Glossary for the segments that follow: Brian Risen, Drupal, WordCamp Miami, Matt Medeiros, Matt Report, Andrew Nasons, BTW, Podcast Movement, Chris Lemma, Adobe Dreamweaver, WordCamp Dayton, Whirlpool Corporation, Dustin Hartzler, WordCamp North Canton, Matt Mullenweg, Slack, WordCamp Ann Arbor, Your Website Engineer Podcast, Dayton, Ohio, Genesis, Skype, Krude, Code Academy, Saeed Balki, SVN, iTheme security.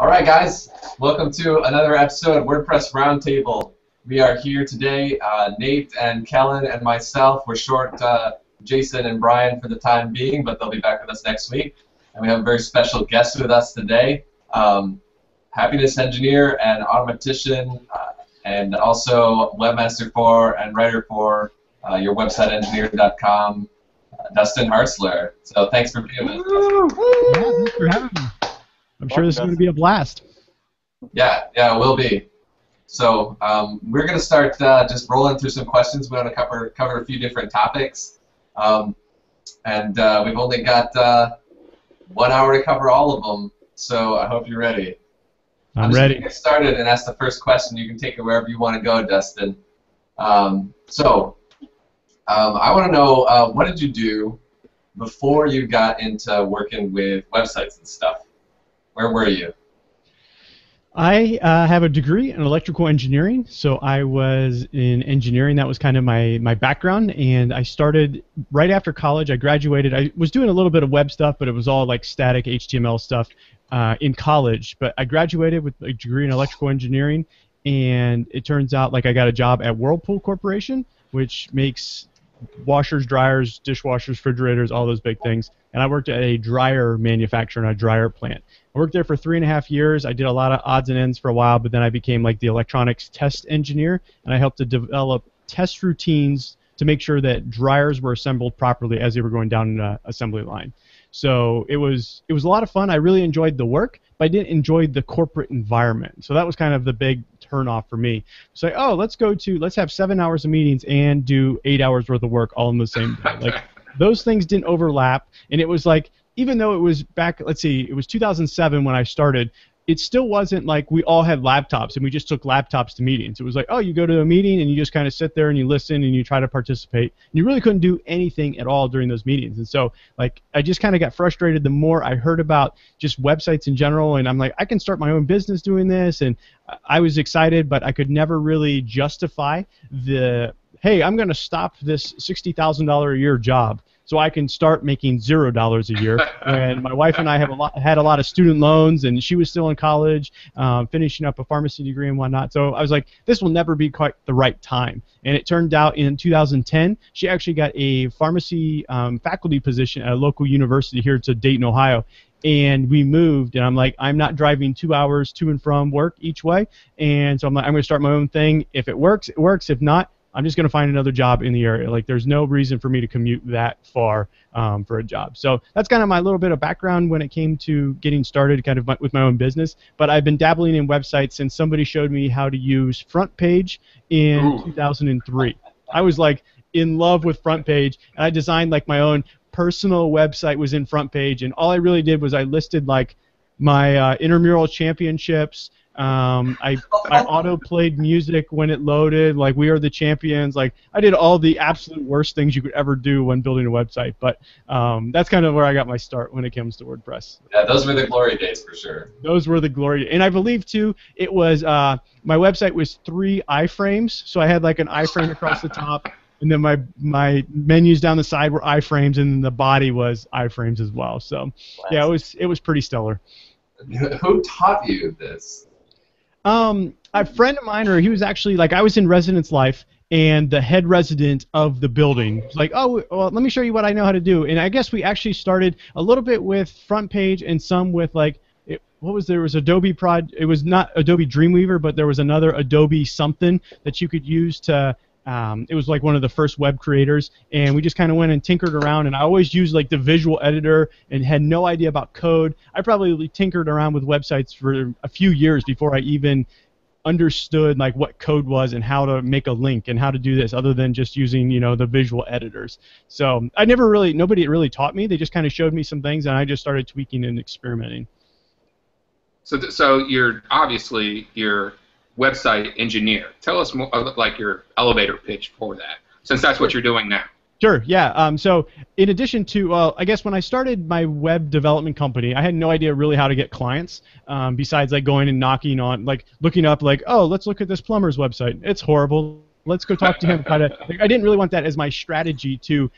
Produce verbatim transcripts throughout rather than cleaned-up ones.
All right, guys, welcome to another episode of WordPress Roundtable. We are here today, uh, Nate and Kellen and myself. We're short uh, Jason and Brian for the time being, but they'll be back with us next week. And we have a very special guest with us today, um, happiness engineer and automatician, uh, and also webmaster for and writer for uh, your website engineer dot com, uh, Dustin Hartzler. So thanks for being with us. Yeah, thanks for having me. I'm sure this is going to be a blast. Yeah, yeah, it will be. So um, we're going to start uh, just rolling through some questions. We want to cover cover a few different topics, um, and uh, we've only got uh, one hour to cover all of them. So I hope you're ready. I'm, I'm just ready. Gonna get started and ask the first question. You can take it wherever you want to go, Dustin. Um, so um, I want to know uh, what did you do before you got into working with websites and stuff? Where were you? I uh, have a degree in electrical engineering, so I was in engineering. That was kind of my, my background, and I started right after college. I graduated. I was doing a little bit of web stuff, but it was all like static H T M L stuff uh, in college. But I graduated with a degree in electrical engineering, and it turns out like I got a job at Whirlpool Corporation, which makes washers, dryers, dishwashers, refrigerators, all those big things. And I worked at a dryer manufacturer and a dryer plant. I worked there for three and a half years. I did a lot of odds and ends for a while, but then I became like the electronics test engineer, and I helped to develop test routines to make sure that dryers were assembled properly as they were going down an assembly line. So it was it was a lot of fun. I really enjoyed the work, but I didn't enjoy the corporate environment. So that was kind of the big turnoff for me. So, oh, let's go to let's have seven hours of meetings and do eight hours worth of work all in the same day. Like those things didn't overlap, and it was like, even though it was back, let's see, it was two thousand seven when I started, it still wasn't like we all had laptops and we just took laptops to meetings. It was like, oh, you go to a meeting and you just kind of sit there and you listen and you try to participate. And you really couldn't do anything at all during those meetings. And so, like, I just kind of got frustrated the more I heard about just websites in general. And I'm like, I can start my own business doing this. And I was excited, but I could never really justify the, hey, I'm going to stop this sixty thousand dollars a year job so I can start making zero dollars a year. And my wife and I have a lot, had a lot of student loans, and she was still in college, um, finishing up a pharmacy degree and whatnot. So I was like, this will never be quite the right time. And it turned out in two thousand ten, she actually got a pharmacy um, faculty position at a local university here to Dayton, Ohio. And we moved, and I'm like, I'm not driving two hours to and from work each way. And so I'm like, I'm going to start my own thing. If it works, it works. If not, I'm just going to find another job in the area. Like, there's no reason for me to commute that far um, for a job. So that's kind of my little bit of background when it came to getting started kind of my, with my own business. But I've been dabbling in websites since somebody showed me how to use FrontPage in Ooh. two thousand three. I was, like, in love with FrontPage, and I designed, like, my own personal website was in FrontPage. And all I really did was I listed, like, my uh, intramural championships. Um, I, I auto-played music when it loaded, like we are the champions. Like I did all the absolute worst things you could ever do when building a website, but um, that's kind of where I got my start when it comes to WordPress. Yeah, those were the glory days for sure. Those were the glory days. And I believe, too, it was uh, my website was three iframes, so I had like an iframe across the top, and then my, my menus down the side were iframes, and the body was iframes as well. So yeah, it was, it was pretty stellar. Who taught you this? Um, a friend of mine, or he was actually, like, I was in residence life, and the head resident of the building was like, oh, well, let me show you what I know how to do. And I guess we actually started a little bit with FrontPage and some with, like, it, what was there? It was Adobe Prod. It was not Adobe Dreamweaver, but there was another Adobe something that you could use to, um, it was, like, one of the first web creators. And we just kind of went and tinkered around. And I always used, like, the visual editor and had no idea about code. I probably tinkered around with websites for a few years before I even understood, like, what code was and how to make a link and how to do this other than just using, you know, the visual editors. So I never really, nobody really taught me. They just kind of showed me some things, and I just started tweaking and experimenting. So, th so you're obviously, you're... website engineer. Tell us more, like, your elevator pitch for that, since that's what you're doing now. Sure, yeah. Um, so in addition to, uh, I guess when I started my web development company, I had no idea really how to get clients um, besides, like, going and knocking on, like, looking up, like, oh, let's look at this plumber's website. It's horrible. Let's go talk to him. Kind of, like, I didn't really want that as my strategy to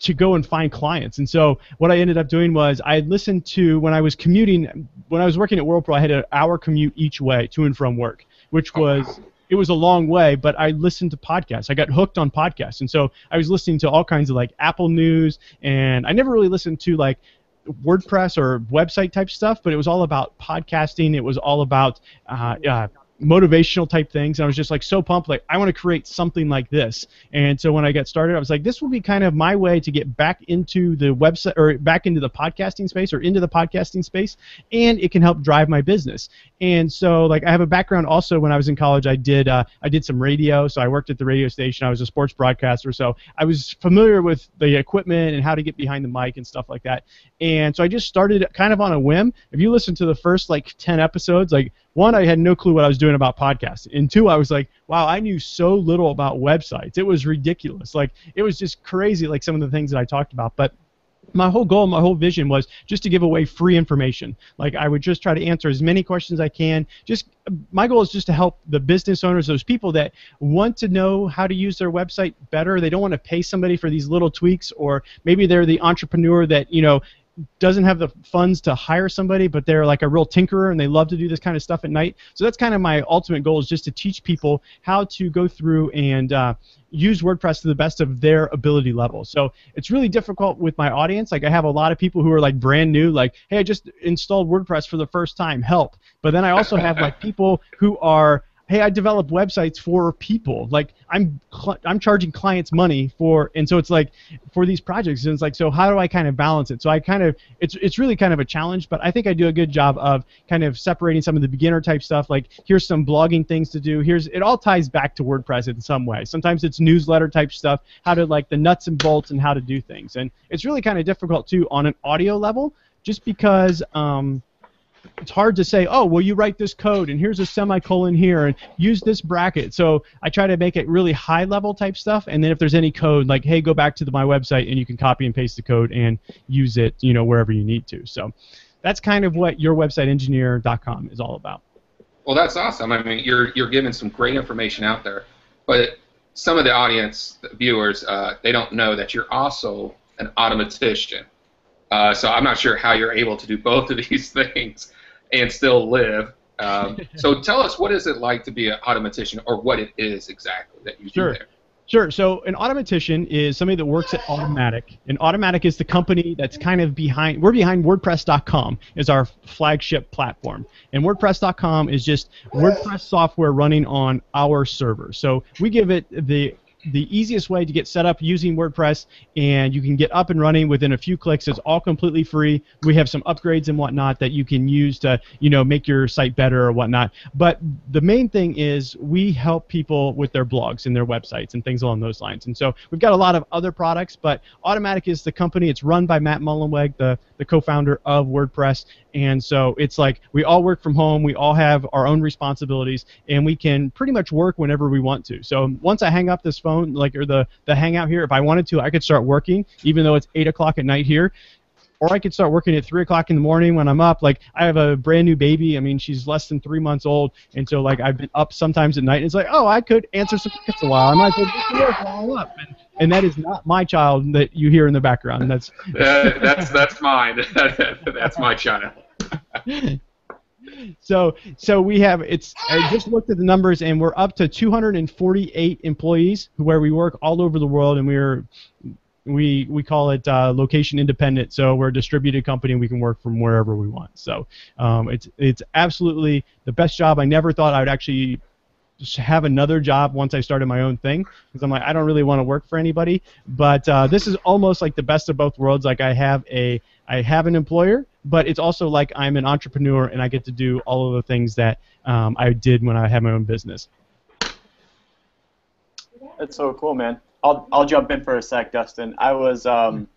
to go and find clients. And so what I ended up doing was I listened to, when I was commuting when I was working at Whirlpool, I had an hour commute each way to and from work, which was, oh, wow. It was a long way, but I listened to podcasts. I got hooked on podcasts, and so I was listening to all kinds of like Apple News, and I never really listened to like WordPress or website type stuff, but it was all about podcasting. It was all about uh, uh, motivational type things, and I was just like so pumped, like I want to create something like this. And so when I got started, I was like, this will be kind of my way to get back into the website or back into the podcasting space or into the podcasting space, and it can help drive my business. And so like I have a background also. When I was in college, I did uh, I did some radio, so I worked at the radio station. I was a sports broadcaster, so I was familiar with the equipment and how to get behind the mic and stuff like that. And so I just started kind of on a whim. If you listen to the first like ten episodes, like one, I had no clue what I was doing about podcasts. And two, I was like, wow, I knew so little about websites. It was ridiculous. Like, it was just crazy, like some of the things that I talked about. But my whole goal, my whole vision was just to give away free information. Like, I would just try to answer as many questions as I can. Just my goal is just to help the business owners, those people that want to know how to use their website better. They don't want to pay somebody for these little tweaks, or maybe they're the entrepreneur that, you know, doesn't have the funds to hire somebody, but they're like a real tinkerer and they love to do this kind of stuff at night. So that's kind of my ultimate goal, is just to teach people how to go through and uh, use WordPress to the best of their ability level. So it's really difficult with my audience. Like, I have a lot of people who are like brand new, like, hey, I just installed WordPress for the first time, help. But then I also have like people who are, hey, I develop websites for people. Like, I'm I'm charging clients money for, and so it's like for these projects, and it's like, so how do I kind of balance it? So I kind of, it's it's really kind of a challenge, but I think I do a good job of kind of separating some of the beginner type stuff. Like, here's some blogging things to do. Here's, it all ties back to WordPress in some way. Sometimes it's newsletter type stuff, how to like the nuts and bolts and how to do things. And it's really kind of difficult too on an audio level, just because. Um, It's hard to say, oh, well, you write this code, and here's a semicolon here, and use this bracket. So I try to make it really high-level type stuff, and then if there's any code, like, hey, go back to the, my website, and you can copy and paste the code and use it, you know, wherever you need to. So that's kind of what your website engineer dot com is all about. Well, that's awesome. I mean, you're you're giving some great information out there, but some of the audience, the viewers, uh, they don't know that you're also an automatician. Uh, so I'm not sure how you're able to do both of these things and still live. Um, so tell us, what is it like to be an automatician, or what it is exactly that you sure. do there? Sure. So an automatician is somebody that works at Automattic. And Automattic is the company that's kind of behind, we're behind WordPress dot com is our flagship platform. And WordPress dot com is just WordPress software running on our server. So we give it the The easiest way to get set up using WordPress, and you can get up and running within a few clicks. It's all completely free. We have some upgrades and whatnot that you can use to, you know, make your site better or whatnot. But the main thing is we help people with their blogs and their websites and things along those lines. And so we've got a lot of other products, but Automattic is the company. It's run by Matt Mullenweg, the, the co-founder of WordPress. And so it's like we all work from home. We all have our own responsibilities, and we can pretty much work whenever we want to. So once I hang up this phone, like, or the, the hangout here, if I wanted to, I could start working, even though it's eight o'clock at night here, or I could start working at three o'clock in the morning when I'm up. Like, I have a brand new baby. I mean, she's less than three months old, and so, like, I've been up sometimes at night, and it's like, oh, I could answer some tickets a while. I might go to work while I'm up, and, and that is not my child that you hear in the background. That's, uh, that's, that's mine. That's my child. So, so we have, it's, I just looked at the numbers, and we're up to two hundred forty-eight employees where we work all over the world, and we're, we, we call it uh, location independent. So we're a distributed company, and we can work from wherever we want. So um, it's, it's absolutely the best job. I never thought I would actually have another job once I started my own thing, because I'm like, I don't really want to work for anybody, but uh, this is almost like the best of both worlds. Like, I have a, I have an employer, but it's also like I'm an entrepreneur, and I get to do all of the things that um, I did when I had my own business. That's so cool, man. I'll I'll jump in for a sec, Dustin. I was um,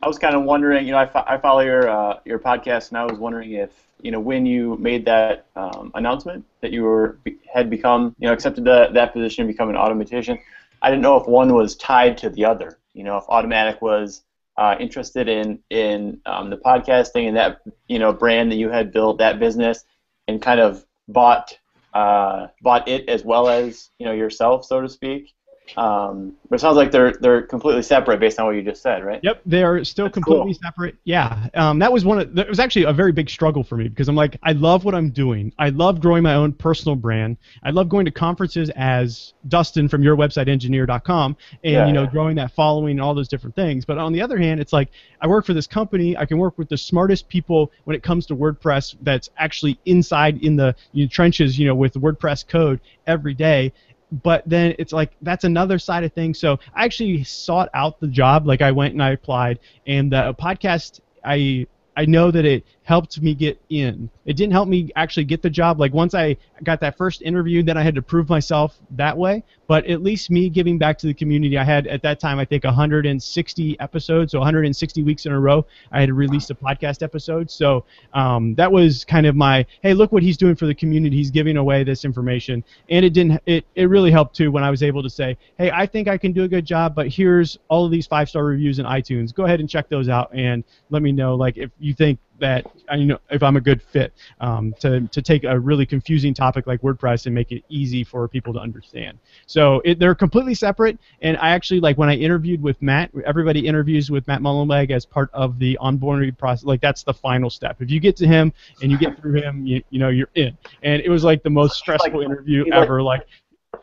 I was kind of wondering, you know, I, fo I follow your uh, your podcast, and I was wondering if, you know, when you made that um, announcement that you were had become, you know, accepted the, that position and become an automatician, I didn't know if one was tied to the other. You know, if Automattic was Uh, interested in in um, the podcasting and that, you know, brand that you had built, that business, and kind of bought uh, bought it as well as, you know, yourself, so to speak. Um, but it sounds like they're they're completely separate based on what you just said, right? Yep, they are still That's completely cool. separate. Yeah, um, that was one of that was actually a very big struggle for me because I'm like, I love what I'm doing. I love growing my own personal brand. I love going to conferences as Dustin from your website engineer dot com and yeah, you know yeah. growing that following and all those different things. But on the other hand, it's like I work for this company. I can work with the smartest people when it comes to WordPress. That's actually inside in the you know, trenches, you know, with WordPress code every day. But then it's like that's another side of things. So I actually sought out the job. Like I went and I applied, and the podcast I I know that it helped me get in. It didn't help me actually get the job. Like once I got that first interview, then I had to prove myself that way. But at least me giving back to the community, I had at that time I think one hundred sixty episodes, so one hundred sixty weeks in a row I had released a podcast episode. So um, that was kind of my, hey, look what he's doing for the community. He's giving away this information, and it didn't. It it really helped too when I was able to say, hey, I think I can do a good job, but here's all of these five star reviews in iTunes. Go ahead and check those out and let me know like if you think that you know if I'm a good fit um, to to take a really confusing topic like WordPress and make it easy for people to understand. So it, they're completely separate. And I actually like when I interviewed with Matt, everybody interviews with Matt Mullenweg as part of the onboarding process. Like that's the final step. If you get to him and you get through him, you you know you're in. And it was like the most stressful like, interview ever. Like.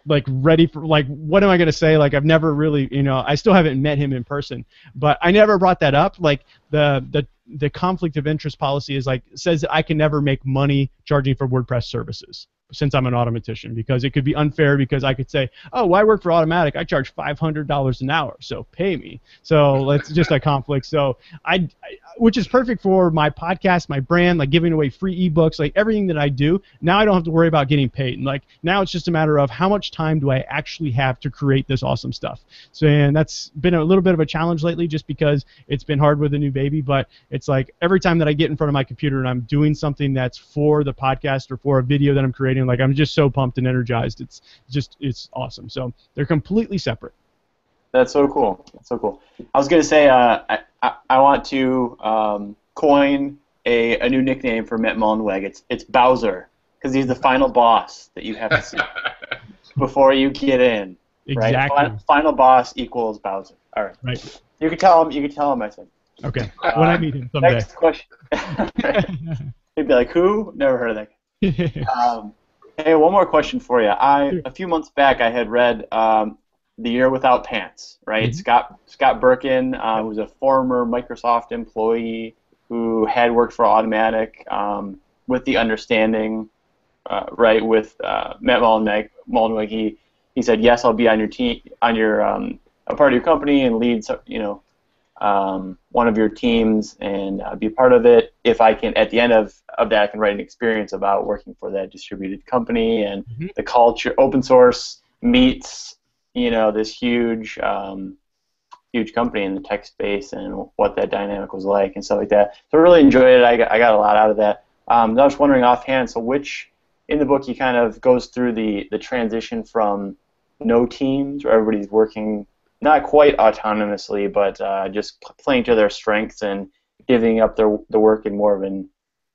Like ready for like what am I gonna say? Like I've never really you know I still haven't met him in person, but I never brought that up. Like the the the conflict of interest policy is like says that I can never make money charging for WordPress services since I'm an automatician because it could be unfair because I could say oh well, I work for Automattic I charge five hundred dollars an hour so pay me so it's just a conflict so I, I which is perfect for my podcast my brand like giving away free ebooks like everything that I do now I don't have to worry about getting paid and like now it's just a matter of how much time do I actually have to create this awesome stuff so and that's been a little bit of a challenge lately just because it's been hard with a new baby but it's like every time that I get in front of my computer and I'm doing something that's for the podcast or for a video that I'm creating like I'm just so pumped and energized. It's just it's awesome. So they're completely separate. That's so cool. That's so cool. I was gonna say uh, I, I I want to um, coin a, a new nickname for Matt Mullenweg. It's it's Bowser because he's the final boss that you have to see before you get in. Right? Exactly. Final, final boss equals Bowser. All right. Right. You can tell him. You can tell him. I said. Okay. Uh, when I meet him someday. Next question. He'd be like, "Who? Never heard of that." um, Hey, one more question for you. I a few months back I had read um, The Year Without Pants, right? Mm-hmm. Scott Scott Berkun, uh, who's a former Microsoft employee who had worked for Automattic, um, with the understanding, uh, right, with uh, Matt Mullenweg, Mullenweg, he, he said, yes, I'll be on your team, on your um, a part of your company and lead, you know, um, one of your teams and uh, be a part of it. If I can, at the end of, of that, I can write an experience about working for that distributed company and mm-hmm. the culture. Open source meets, you know, this huge, um, huge company in the tech space and what that dynamic was like and stuff like that. So I really enjoyed it. I got, I got a lot out of that. Um, I was wondering offhand, so which in the book he kind of goes through the the transition from no teams where everybody's working. Not quite autonomously, but uh, just playing to their strengths and giving up their the work in more of an,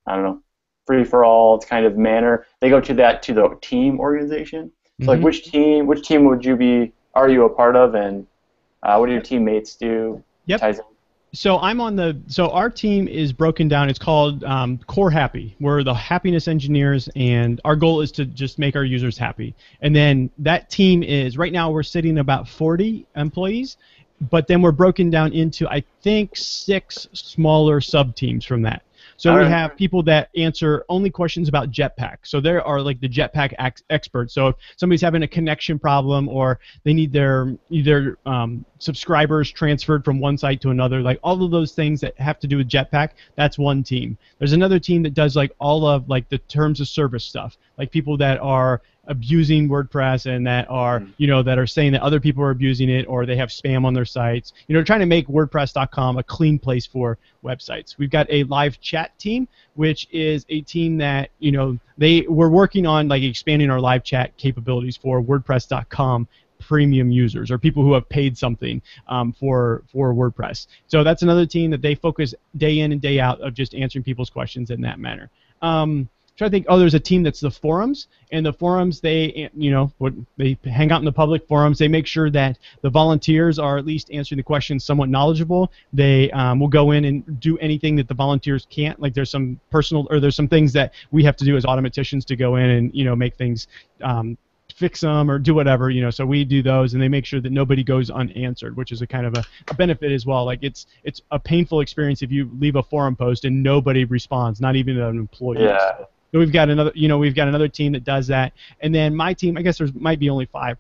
I don't know, free-for-all kind of manner. They go to that to the team organization. So, mm-hmm. like, which team? Which team would you be? Are you a part of? And uh, what do your teammates do? Yep. Ties in? So I'm on the. So our team is broken down. It's called um, Core Happy. We're the happiness engineers, and our goal is to just make our users happy. And then that team is right now we're sitting about forty employees, but then we're broken down into I think six smaller sub teams from that. So All we right. have people that answer only questions about Jetpack. So there are like the Jetpack ex experts. So if somebody's having a connection problem or they need their either um, subscribers transferred from one site to another, like all of those things that have to do with Jetpack, that's one team. There's another team that does like all of like the terms of service stuff, like people that are abusing WordPress and that are you know that are saying that other people are abusing it or they have spam on their sites. You know, trying to make WordPress dot com a clean place for websites. We've got a live chat team, which is a team that you know they we're working on like expanding our live chat capabilities for WordPress dot com premium users or people who have paid something um, for for WordPress. So that's another team that they focus day in and day out of just answering people's questions in that manner. Um, trying to think. Oh, there's a team that's the forums, and the forums, they you know they hang out in the public forums. They make sure that the volunteers are at least answering the questions somewhat knowledgeable. They um, will go in and do anything that the volunteers can't. Like there's some personal or there's some things that we have to do as automaticians to go in and you know make things. Um, fix them or do whatever, you know, so we do those, and they make sure that nobody goes unanswered, which is a kind of a, a benefit as well. Like it's it's a painful experience if you leave a forum post and nobody responds, not even an employee. Yeah. So we've got another, you know, we've got another team that does that. And then my team, I guess there's might be only five.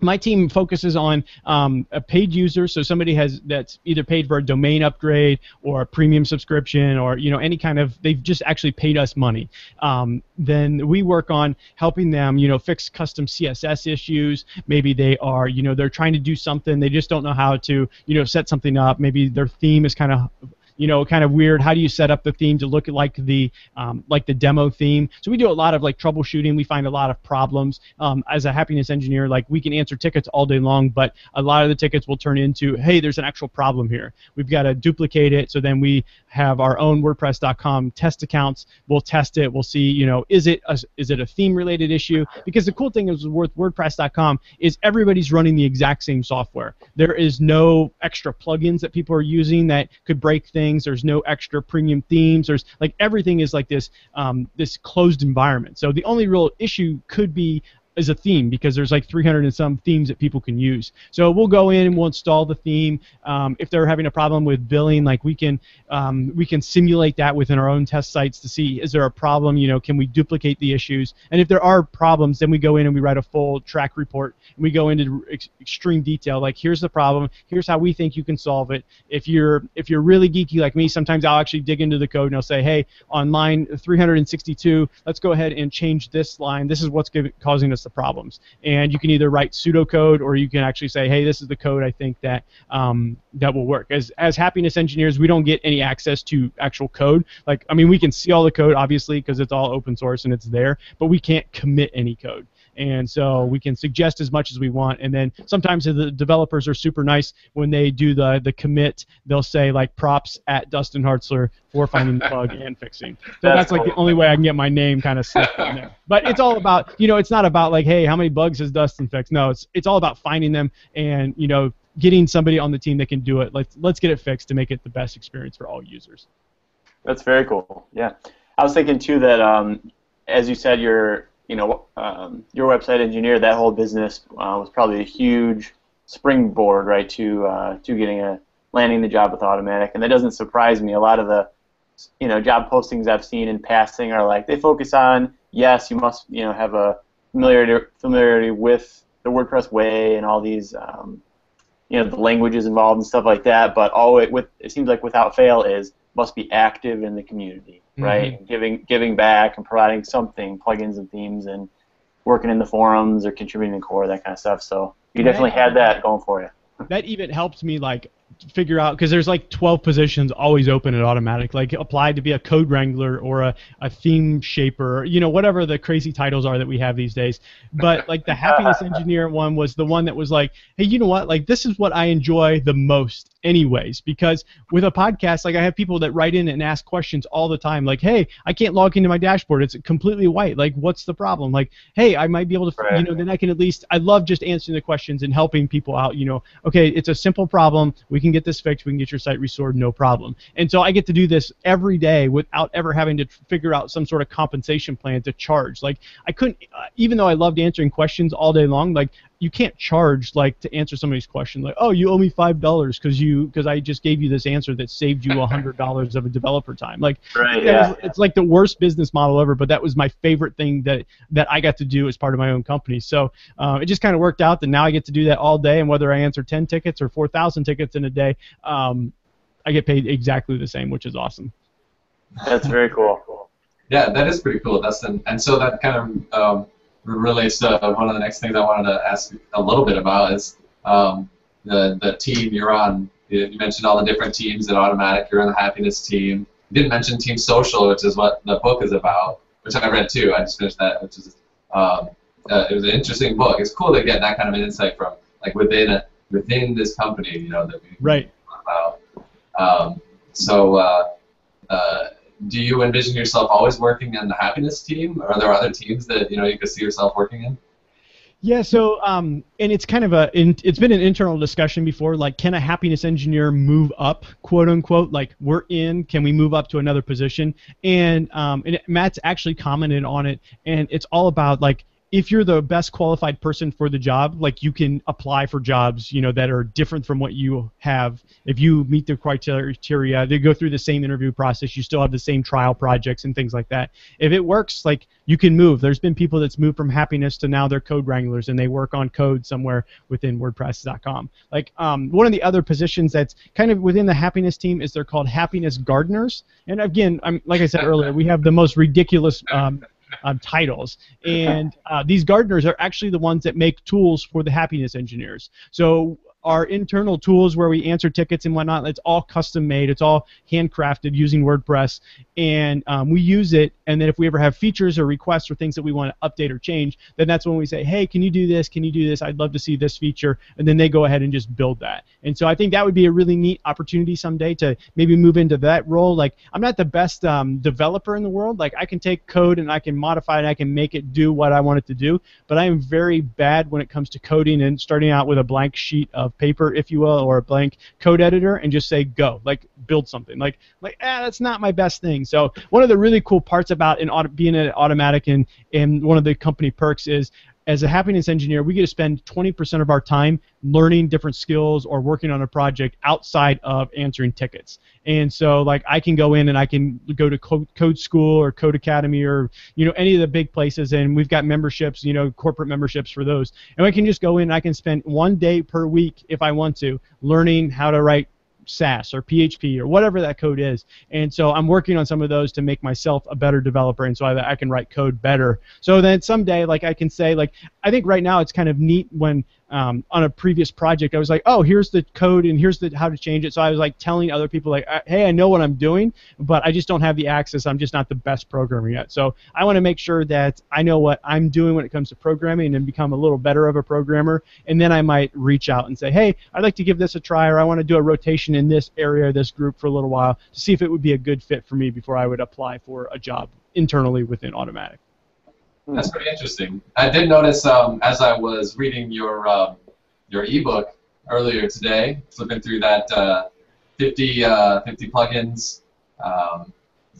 My team focuses on um, a paid user, so somebody has that's either paid for a domain upgrade or a premium subscription, or you know any kind of they've just actually paid us money. Um, then we work on helping them, you know, fix custom C S S issues. Maybe they are, you know, they're trying to do something, they just don't know how to, you know, set something up. Maybe their theme is kind of you know, kind of weird. How do you set up the theme to look like the um, like the demo theme? So we do a lot of like troubleshooting. We find a lot of problems. Um, as a happiness engineer, like we can answer tickets all day long, but a lot of the tickets will turn into, hey, there's an actual problem here. We've got to duplicate it. So then we have our own WordPress dot com test accounts. We'll test it. We'll see, you know, is it a, is it a theme related issue? Because the cool thing is with WordPress dot com is everybody's running the exact same software. There is no extra plugins that people are using that could break things. There's no extra premium themes. There's like everything is like this um, this closed environment. So the only real issue could be is a theme, because there's like three hundred and some themes that people can use. So we'll go in and we'll install the theme. Um, if they're having a problem with billing, like we can um, we can simulate that within our own test sites to see, is there a problem? You know, can we duplicate the issues? And if there are problems, then we go in and we write a full track report. And we go into ex extreme detail, like here's the problem, here's how we think you can solve it. If you're if you're really geeky like me, sometimes I'll actually dig into the code and I'll say, hey, on line three hundred sixty-two, let's go ahead and change this line. This is what's causing us the problems, and you can either write pseudocode or you can actually say, hey, this is the code I think that um, that will work. As as happiness engineers, we don't get any access to actual code. Like, I mean, we can see all the code obviously because it's all open source and it's there, but we can't commit any code. And so we can suggest as much as we want, and then sometimes the developers are super nice when they do the the commit. They'll say like props at Dustin Hartzler for finding the bug and fixing. So that's, that's like cool. The only way I can get my name kind of slipped in there. But it's all about, you know, it's not about like, hey, how many bugs has Dustin fixed? No, it's it's all about finding them and, you know, getting somebody on the team that can do it. Let's let's get it fixed to make it the best experience for all users. That's very cool. Yeah, I was thinking too that um, as you said, you're you know, um, Your Website Engineer, that whole business uh, was probably a huge springboard, right, to uh, to getting a landing the job with Automattic, and that doesn't surprise me. A lot of the, you know, job postings I've seen in passing are like they focus on, yes, you must, you know, have a familiarity familiarity with the WordPress way and all these, um, you know, the languages involved and stuff like that. But all it with it seems like without fail is must be active in the community. Right, mm-hmm. giving giving back and providing something, plugins and themes, and working in the forums or contributing to core, that kind of stuff. So you yeah. definitely had that going for you. That even helped me like figure out, because there's like twelve positions always open at Automattic. Like apply to be a code wrangler or a, a theme shaper, you know, whatever the crazy titles are that we have these days. But like the happiness engineer one was the one that was like, hey, you know what? Like this is what I enjoy the most anyways, because with a podcast, like I have people that write in and ask questions all the time, like, hey, I can't log into my dashboard. It's completely white. Like, what's the problem? Like, hey, I might be able to, right. you know, then I can at least, I love just answering the questions and helping people out, you know, okay, it's a simple problem. We can get this fixed. We can get your site restored, no problem. And so I get to do this every day without ever having to figure out some sort of compensation plan to charge. Like, I couldn't, uh, even though I loved answering questions all day long, like, you can't charge like to answer somebody's question like, oh, you owe me five dollars because you because I just gave you this answer that saved you a hundred dollars of a developer time. Like right, yeah, was, yeah. It's like the worst business model ever, but that was my favorite thing that that I got to do as part of my own company. So uh, it just kind of worked out that now I get to do that all day, and whether I answer ten tickets or four thousand tickets in a day, um, I get paid exactly the same, which is awesome. That's very cool. Yeah, that is pretty cool, Dustin. And so that kind of um, relates to one of the next things I wanted to ask a little bit about is um, the, the team you're on. You mentioned all the different teams at Automattic. You're on the happiness team. You didn't mention Team Social, which is what the book is about, which I read too. I just finished that, which is um, uh, it was an interesting book. It's cool to get that kind of an insight from like within a, within this company, you know, that we right. about. Um, so uh, uh, do you envision yourself always working on the happiness team, or are there other teams that you know you could see yourself working in? Yeah, so um, and it's kind of a in, it's been an internal discussion before, like, can a happiness engineer move up, quote unquote, like we're in, can we move up to another position? And um, and Matt's actually commented on it, and it's all about like, if you're the best qualified person for the job, like you can apply for jobs, you know, that are different from what you have. If you meet the criteria, they go through the same interview process. You still have the same trial projects and things like that. If it works, like you can move. There's been people that's moved from happiness to now they're code wranglers and they work on code somewhere within WordPress dot com. Like um, one of the other positions that's kind of within the happiness team is they're called happiness gardeners. And again, I'm like I said earlier, we have the most ridiculous. Um, Um, titles. And uh, these gardeners are actually the ones that make tools for the happiness engineers. So our internal tools where we answer tickets and whatnot, it's all custom made. It's all handcrafted using WordPress. And um, we use it, and then if we ever have features or requests or things that we want to update or change, then that's when we say, hey, can you do this? Can you do this? I'd love to see this feature. And then they go ahead and just build that. And so I think that would be a really neat opportunity someday to maybe move into that role. Like, I'm not the best um, developer in the world. Like, I can take code and I can modify it and I can make it do what I want it to do. But I am very bad when it comes to coding and starting out with a blank sheet of paper, if you will, or a blank code editor and just say go, like build something. Like, like ah, that's not my best thing. So one of the really cool parts about an auto, being an Automattic and, and one of the company perks is, as a happiness engineer, we get to spend twenty percent of our time learning different skills or working on a project outside of answering tickets. And so, like, I can go in and I can go to Code School or Code Academy or, you know, any of the big places, and we've got memberships, you know, corporate memberships for those. And I can just go in and I can spend one day per week, if I want to, learning how to write S A S or P H P or whatever that code is. And so I'm working on some of those to make myself a better developer, and so I, I can write code better. So then someday, like, I can say, like, I think right now it's kind of neat when um, on a previous project I was like, oh, here's the code and here's the how to change it. So I was like telling other people, like, hey, I know what I'm doing, but I just don't have the access. I'm just not the best programmer yet. So I want to make sure that I know what I'm doing when it comes to programming and become a little better of a programmer. And then I might reach out and say, hey, I'd like to give this a try, or I want to do a rotation in this area, this group for a little while to see if it would be a good fit for me before I would apply for a job internally within Automattic. That's pretty interesting. I did notice um, as I was reading your um, your ebook earlier today, flipping through that uh, fifty plugins um,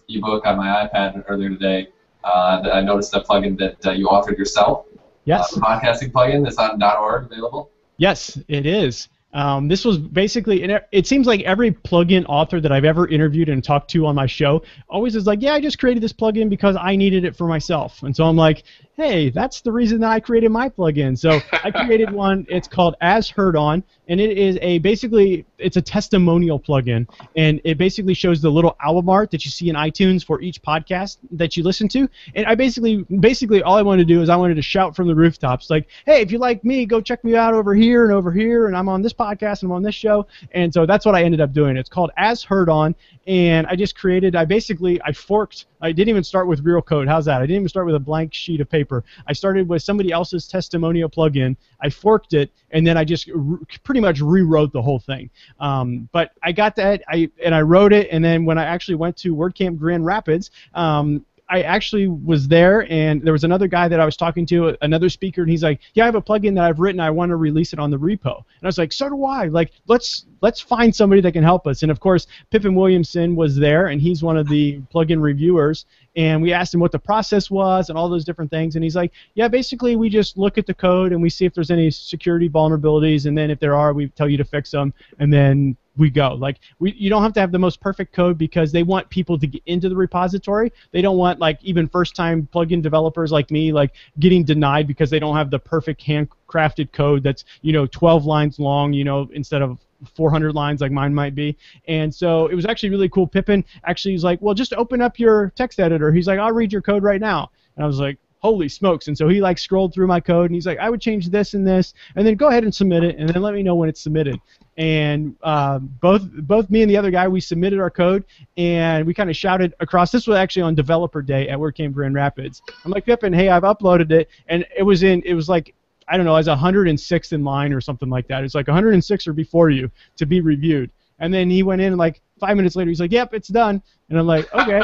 ebook on my iPad earlier today, uh, that I noticed that plugin that uh, you authored yourself. Yes. Uh, the podcasting plugin that's on .org available. Yes, it is. Um, this was basically, and it seems like every plugin author that I've ever interviewed and talked to on my show always is like, yeah, I just created this plugin because I needed it for myself. And so I'm like, hey, that's the reason that I created my plugin. So I created one. It's called As Heard On, and it is a basically, it's a testimonial plugin, and it basically shows the little album art that you see in iTunes for each podcast that you listen to. And I basically, basically all I wanted to do is I wanted to shout from the rooftops, like, hey, if you like me, go check me out over here and over here, and I'm on this podcast. podcast and I'm on this show. And so that's what I ended up doing. It's called As Heard On, and I just created, I basically, I forked, I didn't even start with real code. How's that? I didn't even start with a blank sheet of paper. I started with somebody else's testimonial plugin. I forked it, and then I just re- pretty much rewrote the whole thing. Um, but I got that, I and I wrote it, and then when I actually went to WordCamp Grand Rapids, um, I actually was there, and there was another guy that I was talking to, another speaker, and he's like, yeah, I have a plugin that I've written. I want to release it on the repo. And I was like, so do I. Like, let's let's find somebody that can help us. And, of course, Pippin Williamson was there, and he's one of the plugin reviewers. And we asked him what the process was and all those different things. And he's like, yeah, basically we just look at the code, and we see if there's any security vulnerabilities. And then if there are, we tell you to fix them. And then we go. Like, we, you don't have to have the most perfect code, because they want people to get into the repository. They don't want, like, even first-time plugin developers like me, like, getting denied because they don't have the perfect handcrafted code that's, you know, twelve lines long, you know, instead of four hundred lines like mine might be. And so it was actually really cool. Pippin actually was like, well, just open up your text editor. He's like, I'll read your code right now. And I was like, holy smokes. And so he, like, scrolled through my code, and he's like, I would change this and this, and then go ahead and submit it, and then let me know when it's submitted. And uh, both both me and the other guy, we submitted our code, and we kind of shouted across. This was actually on Developer Day at WordCamp Grand Rapids. I'm like, Pippin, hey, I've uploaded it, and it was in, it was like, I don't know, as one hundred sixth in line or something like that. It's like one hundred six or before you to be reviewed. And then he went in, and like, five minutes later, he's like, yep, it's done. And I'm like, okay.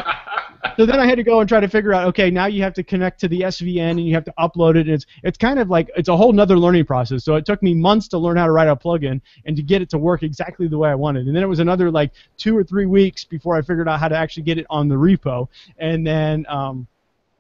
So then I had to go and try to figure out, okay, now you have to connect to the S V N and you have to upload it. And it's it's kind of like, it's a whole nother learning process. So it took me months to learn how to write a plugin and to get it to work exactly the way I wanted. And then it was another like two or three weeks before I figured out how to actually get it on the repo. And then, um,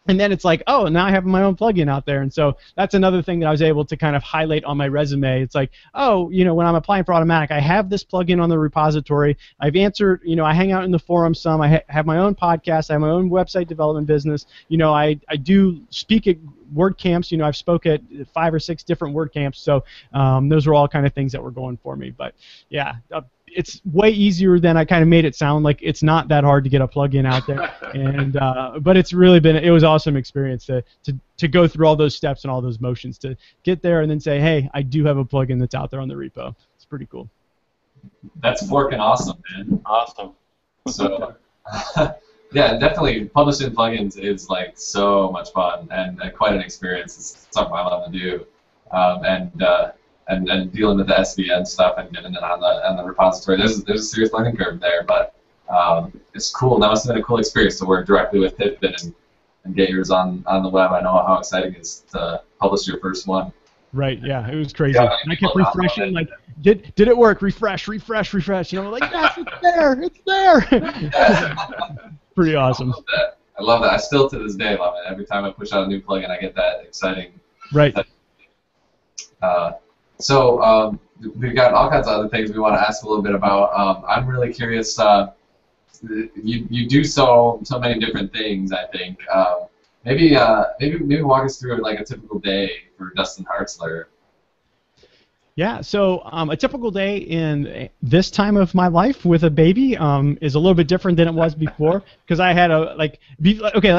And then it's like, oh, now I have my own plugin out there. And so that's another thing that I was able to kind of highlight on my resume. It's like, oh, you know, when I'm applying for Automattic, I have this plugin on the repository. I've answered, you know, I hang out in the forum some. I ha have my own podcast. I have my own website development business. You know, I, I do speak at WordCamps. You know, I've spoke at five or six different WordCamps. So um, those were all kind of things that were going for me. But, yeah. Uh, It's way easier than I kind of made it sound. Like it's not that hard to get a plugin out there, and uh, but it's really been it was awesome experience to to to go through all those steps and all those motions to get there, and then say, hey, I do have a plugin that's out there on the repo. It's pretty cool. That's working awesome, man. Awesome. So yeah, definitely publishing plugins is like so much fun and uh, quite an experience. It's something I love to do, um, and. Uh, And, and dealing with the S V N stuff and getting it on the on the repository, there's there's a serious learning curve there, but um, it's cool. That must have been a cool experience to work directly with Pippin and, and get yours on on the web. I know how exciting it is to publish your first one. Right. Yeah, it was crazy. Yeah, and I kept refreshing. Like, did did it work? Refresh, refresh, refresh. You know, like, yes, it's there, it's there. Pretty awesome. I love that. I love that. I still to this day love it. Every time I push out a new plugin, I get that exciting. Right. Uh, So um, we've got all kinds of other things we want to ask a little bit about. Um, I'm really curious. Uh, you you do so so many different things. I think um, maybe uh, maybe maybe walk us through like a typical day for Dustin Hartzler. Yeah, so um, a typical day in this time of my life with a baby um, is a little bit different than it was before, because I had a like be, okay,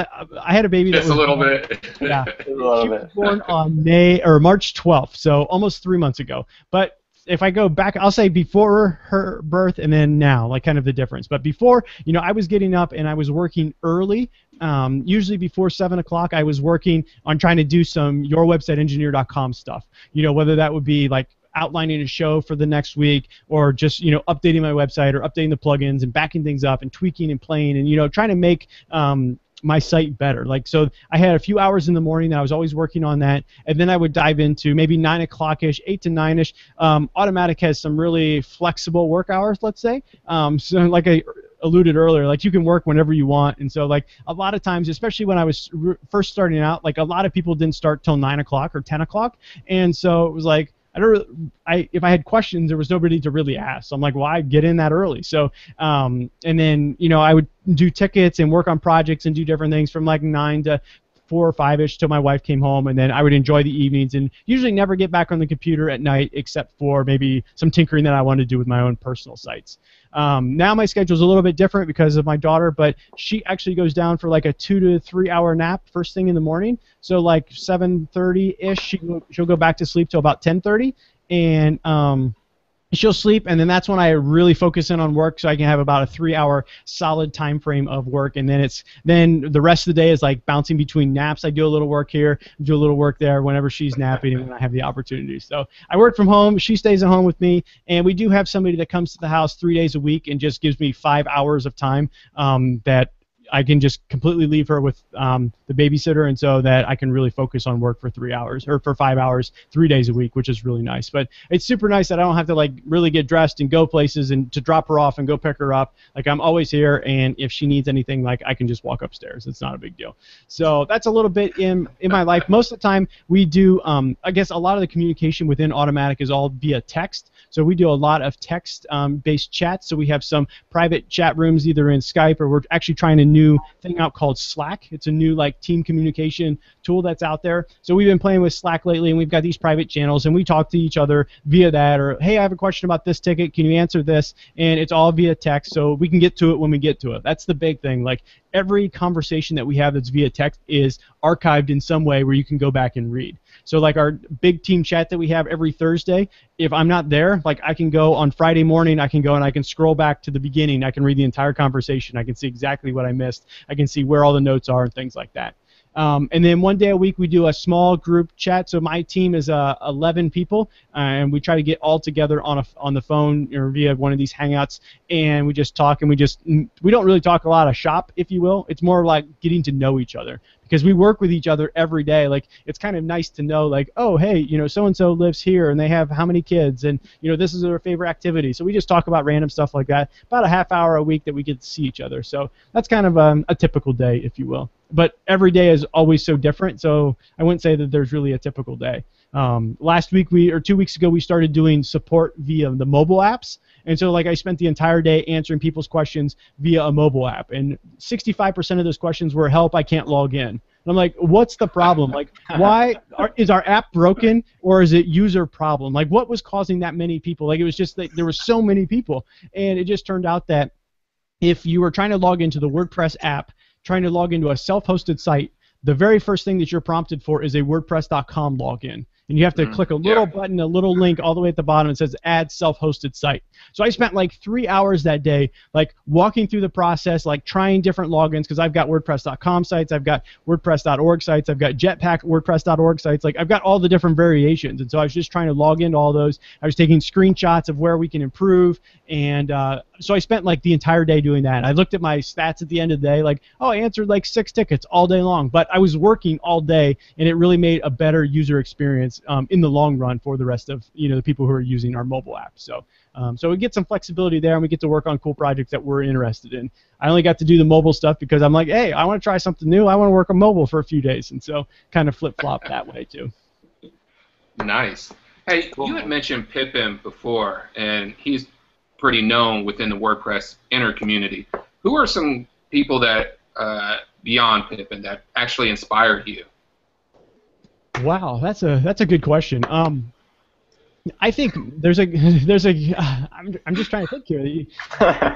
I had a baby. Just that was a little born, bit. Yeah, a little she bit. was born on May or March twelfth, so almost three months ago. But if I go back, I'll say before her birth and then now, like kind of the difference. But before, you know, I was getting up and I was working early. Um, usually before seven o'clock, I was working on trying to do some your website engineer dot com stuff. You know, whether that would be like outlining a show for the next week, or just you know updating my website, or updating the plugins and backing things up and tweaking and playing and you know trying to make um, my site better. Like, so I had a few hours in the morning that I was always working on that, and then I would dive into maybe nine o'clock-ish, eight to nine-ish. Um, Automattic has some really flexible work hours, let's say. Um, so like a alluded earlier, like you can work whenever you want, and so like a lot of times, especially when I was r first starting out, like a lot of people didn't start till nine o'clock or ten o'clock, and so it was like, I don't really, I, if I had questions, there was nobody to really ask. So I'm like, well, I get in that early. So, um, and then, you know, I would do tickets and work on projects and do different things from like nine to four or five-ish till my wife came home, and then I would enjoy the evenings and usually never get back on the computer at night except for maybe some tinkering that I wanted to do with my own personal sites. Um, now my schedule is a little bit different because of my daughter, but she actually goes down for like a two to three hour nap first thing in the morning. So like seven thirty-ish, she, she'll go back to sleep till about ten thirty, and um, she'll sleep, and then that's when I really focus in on work, so I can have about a three-hour solid time frame of work, and then it's then the rest of the day is like bouncing between naps. I do a little work here, do a little work there whenever she's napping, and when I have the opportunity. So I work from home. She stays at home with me, and we do have somebody that comes to the house three days a week and just gives me five hours of time um, that I can just completely leave her with um, the babysitter, and so that I can really focus on work for three hours or for five hours, three days a week, which is really nice. But it's super nice that I don't have to like really get dressed and go places and to drop her off and go pick her up. Like, I'm always here, and if she needs anything, like, I can just walk upstairs. It's not a big deal. So that's a little bit in in my life. Most of the time, we do. Um, I guess a lot of the communication within Automattic is all via text. So we do a lot of text-based um, chats. So we have some private chat rooms either in Skype, or we're actually trying to new thing out called Slack. It's a new like team communication tool that's out there. So we've been playing with Slack lately, and we've got these private channels, and we talk to each other via that, or hey, I have a question about this ticket, can you answer this? And it's all via text, so we can get to it when we get to it. That's the big thing. Like, every conversation that we have that's via text is archived in some way where you can go back and read. So like our big team chat that we have every Thursday, if I'm not there, like I can go on Friday morning, I can go and I can scroll back to the beginning, I can read the entire conversation, I can see exactly what I missed, I can see where all the notes are and things like that. Um, and then one day a week we do a small group chat. So my team is uh, eleven people, uh, and we try to get all together on a, on the phone or via one of these Hangouts, and we just talk, and we just we don't really talk a lot of shop, if you will. It's more like getting to know each other, because we work with each other every day. Like, it's kind of nice to know, like, oh, hey, you know, so-and-so lives here, and they have how many kids, and, you know, this is their favorite activity. So we just talk about random stuff like that, about a half hour a week that we get to see each other. So that's kind of um, a typical day, if you will. But every day is always so different, so I wouldn't say that there's really a typical day. Um, last week, we or two weeks ago, we started doing support via the mobile apps. And so, like, I spent the entire day answering people's questions via a mobile app. And sixty-five percent of those questions were, help, I can't log in. And I'm like, what's the problem? Like, why are, is our app broken, or is it user problem? Like, what was causing that many people? Like, it was just that there were so many people. And it just turned out that if you were trying to log into the WordPress app, trying to log into a self-hosted site, the very first thing that you're prompted for is a WordPress dot com login. And you have to mm, click a little yeah. button, a little link all the way at the bottom. It says add self-hosted site. So I spent like three hours that day like walking through the process, like trying different logins, because I've got WordPress dot com sites, I've got WordPress dot org sites, I've got Jetpack WordPress dot org sites. Like, I've got all the different variations. And so I was just trying to log into all those. I was taking screenshots of where we can improve. And uh, so I spent like the entire day doing that. And I looked at my stats at the end of the day, like, oh, I answered like six tickets all day long. But I was working all day, and it really made a better user experience Um, in the long run for the rest of, you know, the people who are using our mobile app. So um, so we get some flexibility there, and we get to work on cool projects that we're interested in. I only got to do the mobile stuff because I'm like, hey, I want to try something new. I want to work on mobile for a few days. And so kind of flip-flop that way too. Nice. Hey, cool. You had mentioned Pippin before, and he's pretty known within the WordPress inner community. Who are some people that, uh, beyond Pippin, that actually inspired you? Wow, that's a that's a good question. Um, I think there's a there's a uh, I'm I'm just trying to think here. Uh,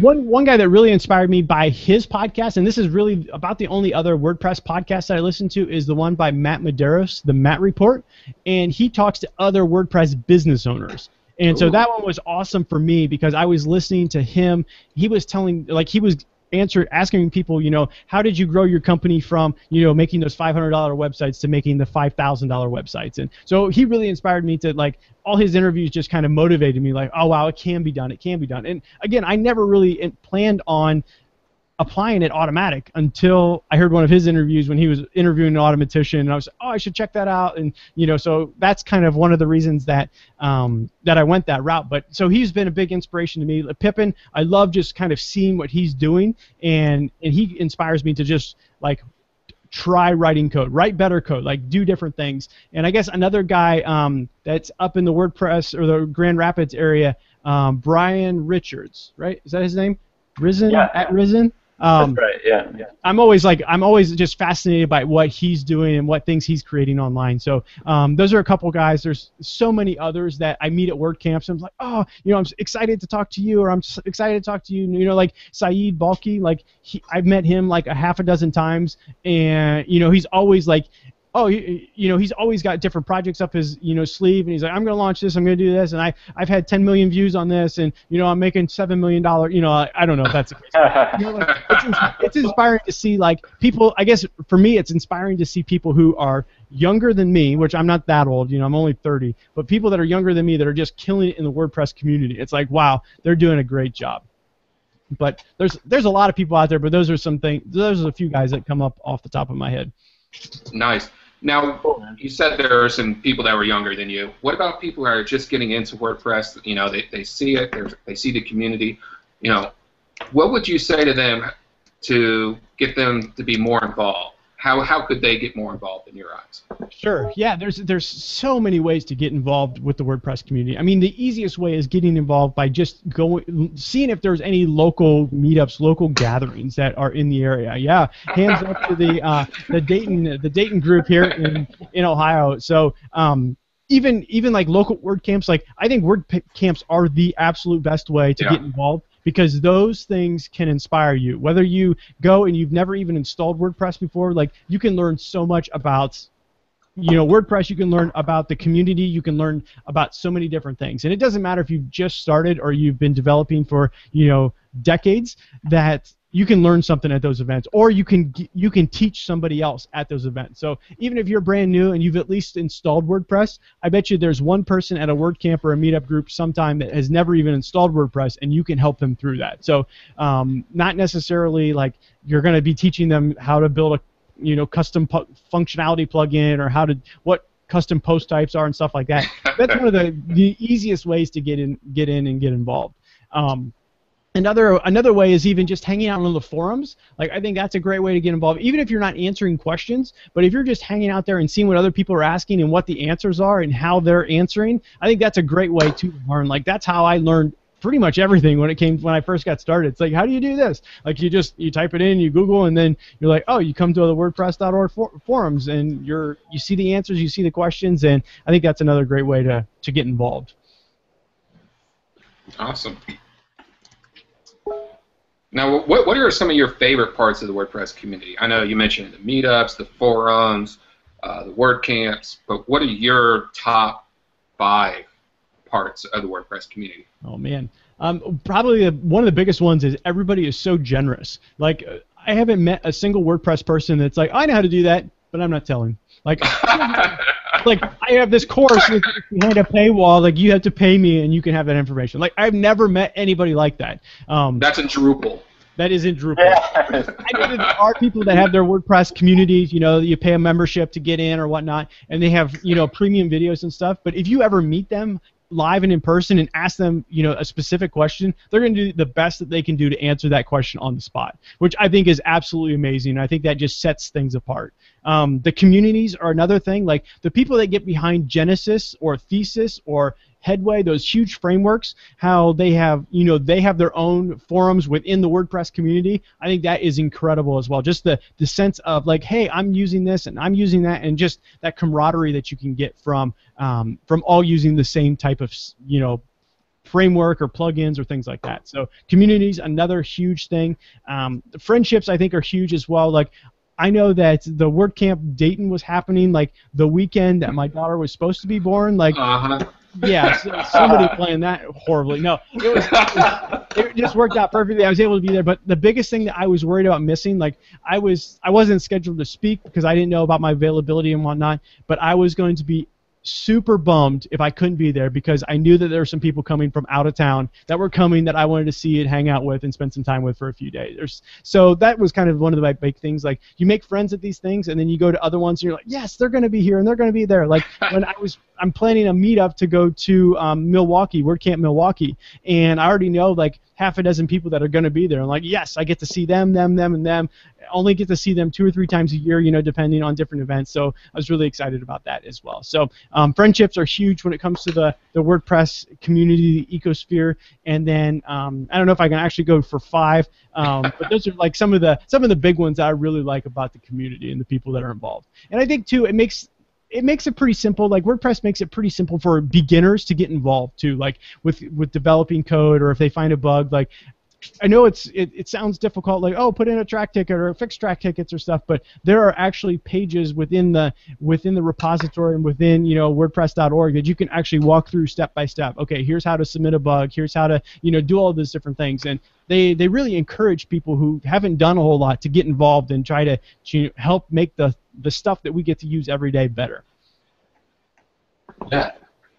one one guy that really inspired me by his podcast, and this is really about the only other WordPress podcast that I listen to, is the one by Matt Medeiros, the Matt Report, and he talks to other WordPress business owners. And Ooh. So that one was awesome for me because I was listening to him. He was telling like he was. Answer asking people, you know, how did you grow your company from, you know, making those five hundred dollar websites to making the five thousand dollar websites? And so he really inspired me to, like, all his interviews just kind of motivated me, like, oh, wow, it can be done, it can be done. And again, I never really planned on applying at Automattic until I heard one of his interviews when he was interviewing an automatician, and I was, oh, I should check that out. And, you know, so that's kind of one of the reasons that um, that I went that route. But so he's been a big inspiration to me. Pippin, I love just kind of seeing what he's doing, and and he inspires me to just, like, try writing code, write better code, like, do different things. And I guess another guy um, that's up in the WordPress or the Grand Rapids area, um, Brian Richards, right? Is that his name? Risen? Yeah. At Risen? Um, That's right. Yeah, yeah. I'm always like I'm always just fascinated by what he's doing and what things he's creating online. So um, those are a couple guys. There's so many others that I meet at WordCamps. I'm like, oh, you know, I'm excited to talk to you, or I'm excited to talk to you. You know, like Saeed Balki, like he, I've met him like a half a dozen times, and you know, he's always like. Oh, you know, he's always got different projects up his, you know, sleeve, and he's like, I'm going to launch this, I'm going to do this, and I, I've had ten million views on this, and, you know, I'm making seven million dollars, you know, I, I don't know if that's the case. You know, like, it's, it's inspiring to see, like, people, I guess, for me, it's inspiring to see people who are younger than me, which I'm not that old, you know, I'm only thirty, but people that are younger than me that are just killing it in the WordPress community. It's like, wow, they're doing a great job. But there's there's a lot of people out there, but those are some things, those are a few guys that come up off the top of my head. Nice. Now, you said there are some people that were younger than you. What about people who are just getting into WordPress? You know, they, they see it, they see the community. You know, what would you say to them to get them to be more involved? How, how could they get more involved in your eyes? Sure. Yeah, there's there's so many ways to get involved with the WordPress community. I mean, the easiest way is getting involved by just going, seeing if there's any local meetups, local gatherings that are in the area. Yeah, hands up to the uh, the Dayton the Dayton group here in in Ohio. So. Um, Even even like local WordCamps, like I think WordCamps are the absolute best way to yeah. get involved, because those things can inspire you. Whether you go and you've never even installed WordPress before, like you can learn so much about, you know, WordPress. You can learn about the community. You can learn about so many different things. And it doesn't matter if you've just started or you've been developing for, you know, decades. That you can learn something at those events, or you can you can teach somebody else at those events. So even if you're brand new and you've at least installed WordPress, I bet you there's one person at a WordCamp or a meetup group sometime that has never even installed WordPress, and you can help them through that. So um, not necessarily like you're going to be teaching them how to build a you know custom pu functionality plugin or how to what custom post types are and stuff like that. That's one of the, the easiest ways to get in get in and get involved. Um, Another another way is even just hanging out on the forums. Like I think that's a great way to get involved, even if you're not answering questions. But if you're just hanging out there and seeing what other people are asking and what the answers are and how they're answering, I think that's a great way to learn. Like that's how I learned pretty much everything when it came when I first got started. It's like, how do you do this? Like you just you type it in, you Google, and then you're like, oh, you come to the WordPress dot org for, forums and you're you see the answers, you see the questions, and I think that's another great way to to get involved. Awesome. Now, what, what are some of your favorite parts of the WordPress community? I know you mentioned the meetups, the forums, uh, the WordCamps, but what are your top five parts of the WordPress community? Oh, man. Um, probably the, one of the biggest ones is everybody is so generous. Like, I haven't met a single WordPress person that's like, I know how to do that, but I'm not telling. Like, like I have this course behind a paywall. Like you have to pay me, and you can have that information. Like I've never met anybody like that. Um, That's in Drupal. That is in Drupal. I know that there are people that have their WordPress communities. You know, you pay a membership to get in or whatnot, and they have you know premium videos and stuff. But if you ever meet them live and in person and ask them, you know, a specific question, they're going to do the best that they can do to answer that question on the spot, which I think is absolutely amazing. I think that just sets things apart. Um, the communities are another thing. Like the people that get behind Genesis or Thesis or Headway, those huge frameworks, how they have, you know, they have their own forums within the WordPress community. I think that is incredible as well. Just the the sense of like, hey, I'm using this and I'm using that, and just that camaraderie that you can get from um, from all using the same type of, you know, framework or plugins or things like that. So communities, another huge thing. Um, the friendships I think are huge as well. Like, I know that the WordCamp Dayton was happening like the weekend that my daughter was supposed to be born. Like, uh-huh. yeah, so, somebody planned that horribly. No, it was, it just worked out perfectly. I was able to be there. But the biggest thing that I was worried about missing, like I was, I wasn't scheduled to speak because I didn't know about my availability and whatnot. But I was going to be super bummed if I couldn't be there because I knew that there were some people coming from out of town that were coming that I wanted to see and hang out with and spend some time with for a few days. There's, so that was kind of one of the big things. Like you make friends at these things and then you go to other ones and you're like, yes, they're going to be here and they're going to be there. Like when I was, I'm planning a meetup to go to um, Milwaukee, WordCamp Milwaukee, and I already know like half a dozen people that are going to be there. I'm like, yes, I get to see them, them, them, and them. I only get to see them two or three times a year, you know, depending on different events. So I was really excited about that as well. So um, friendships are huge when it comes to the, the WordPress community, the ecosphere. And then um, I don't know if I can actually go for five, um, but those are like some of the some of the big ones that I really like about the community and the people that are involved. And I think too, it makes It makes it pretty simple. Like WordPress makes it pretty simple for beginners to get involved too, like with with developing code, or if they find a bug. Like I know it's it, it sounds difficult, like oh, put in a track ticket or fix track tickets or stuff, but there are actually pages within the within the repository and within you know WordPress dot org that you can actually walk through step by step. Okay, here's how to submit a bug. Here's how to you know do all these different things, and they they really encourage people who haven't done a whole lot to get involved and try to to help make the the stuff that we get to use every day better. Yeah.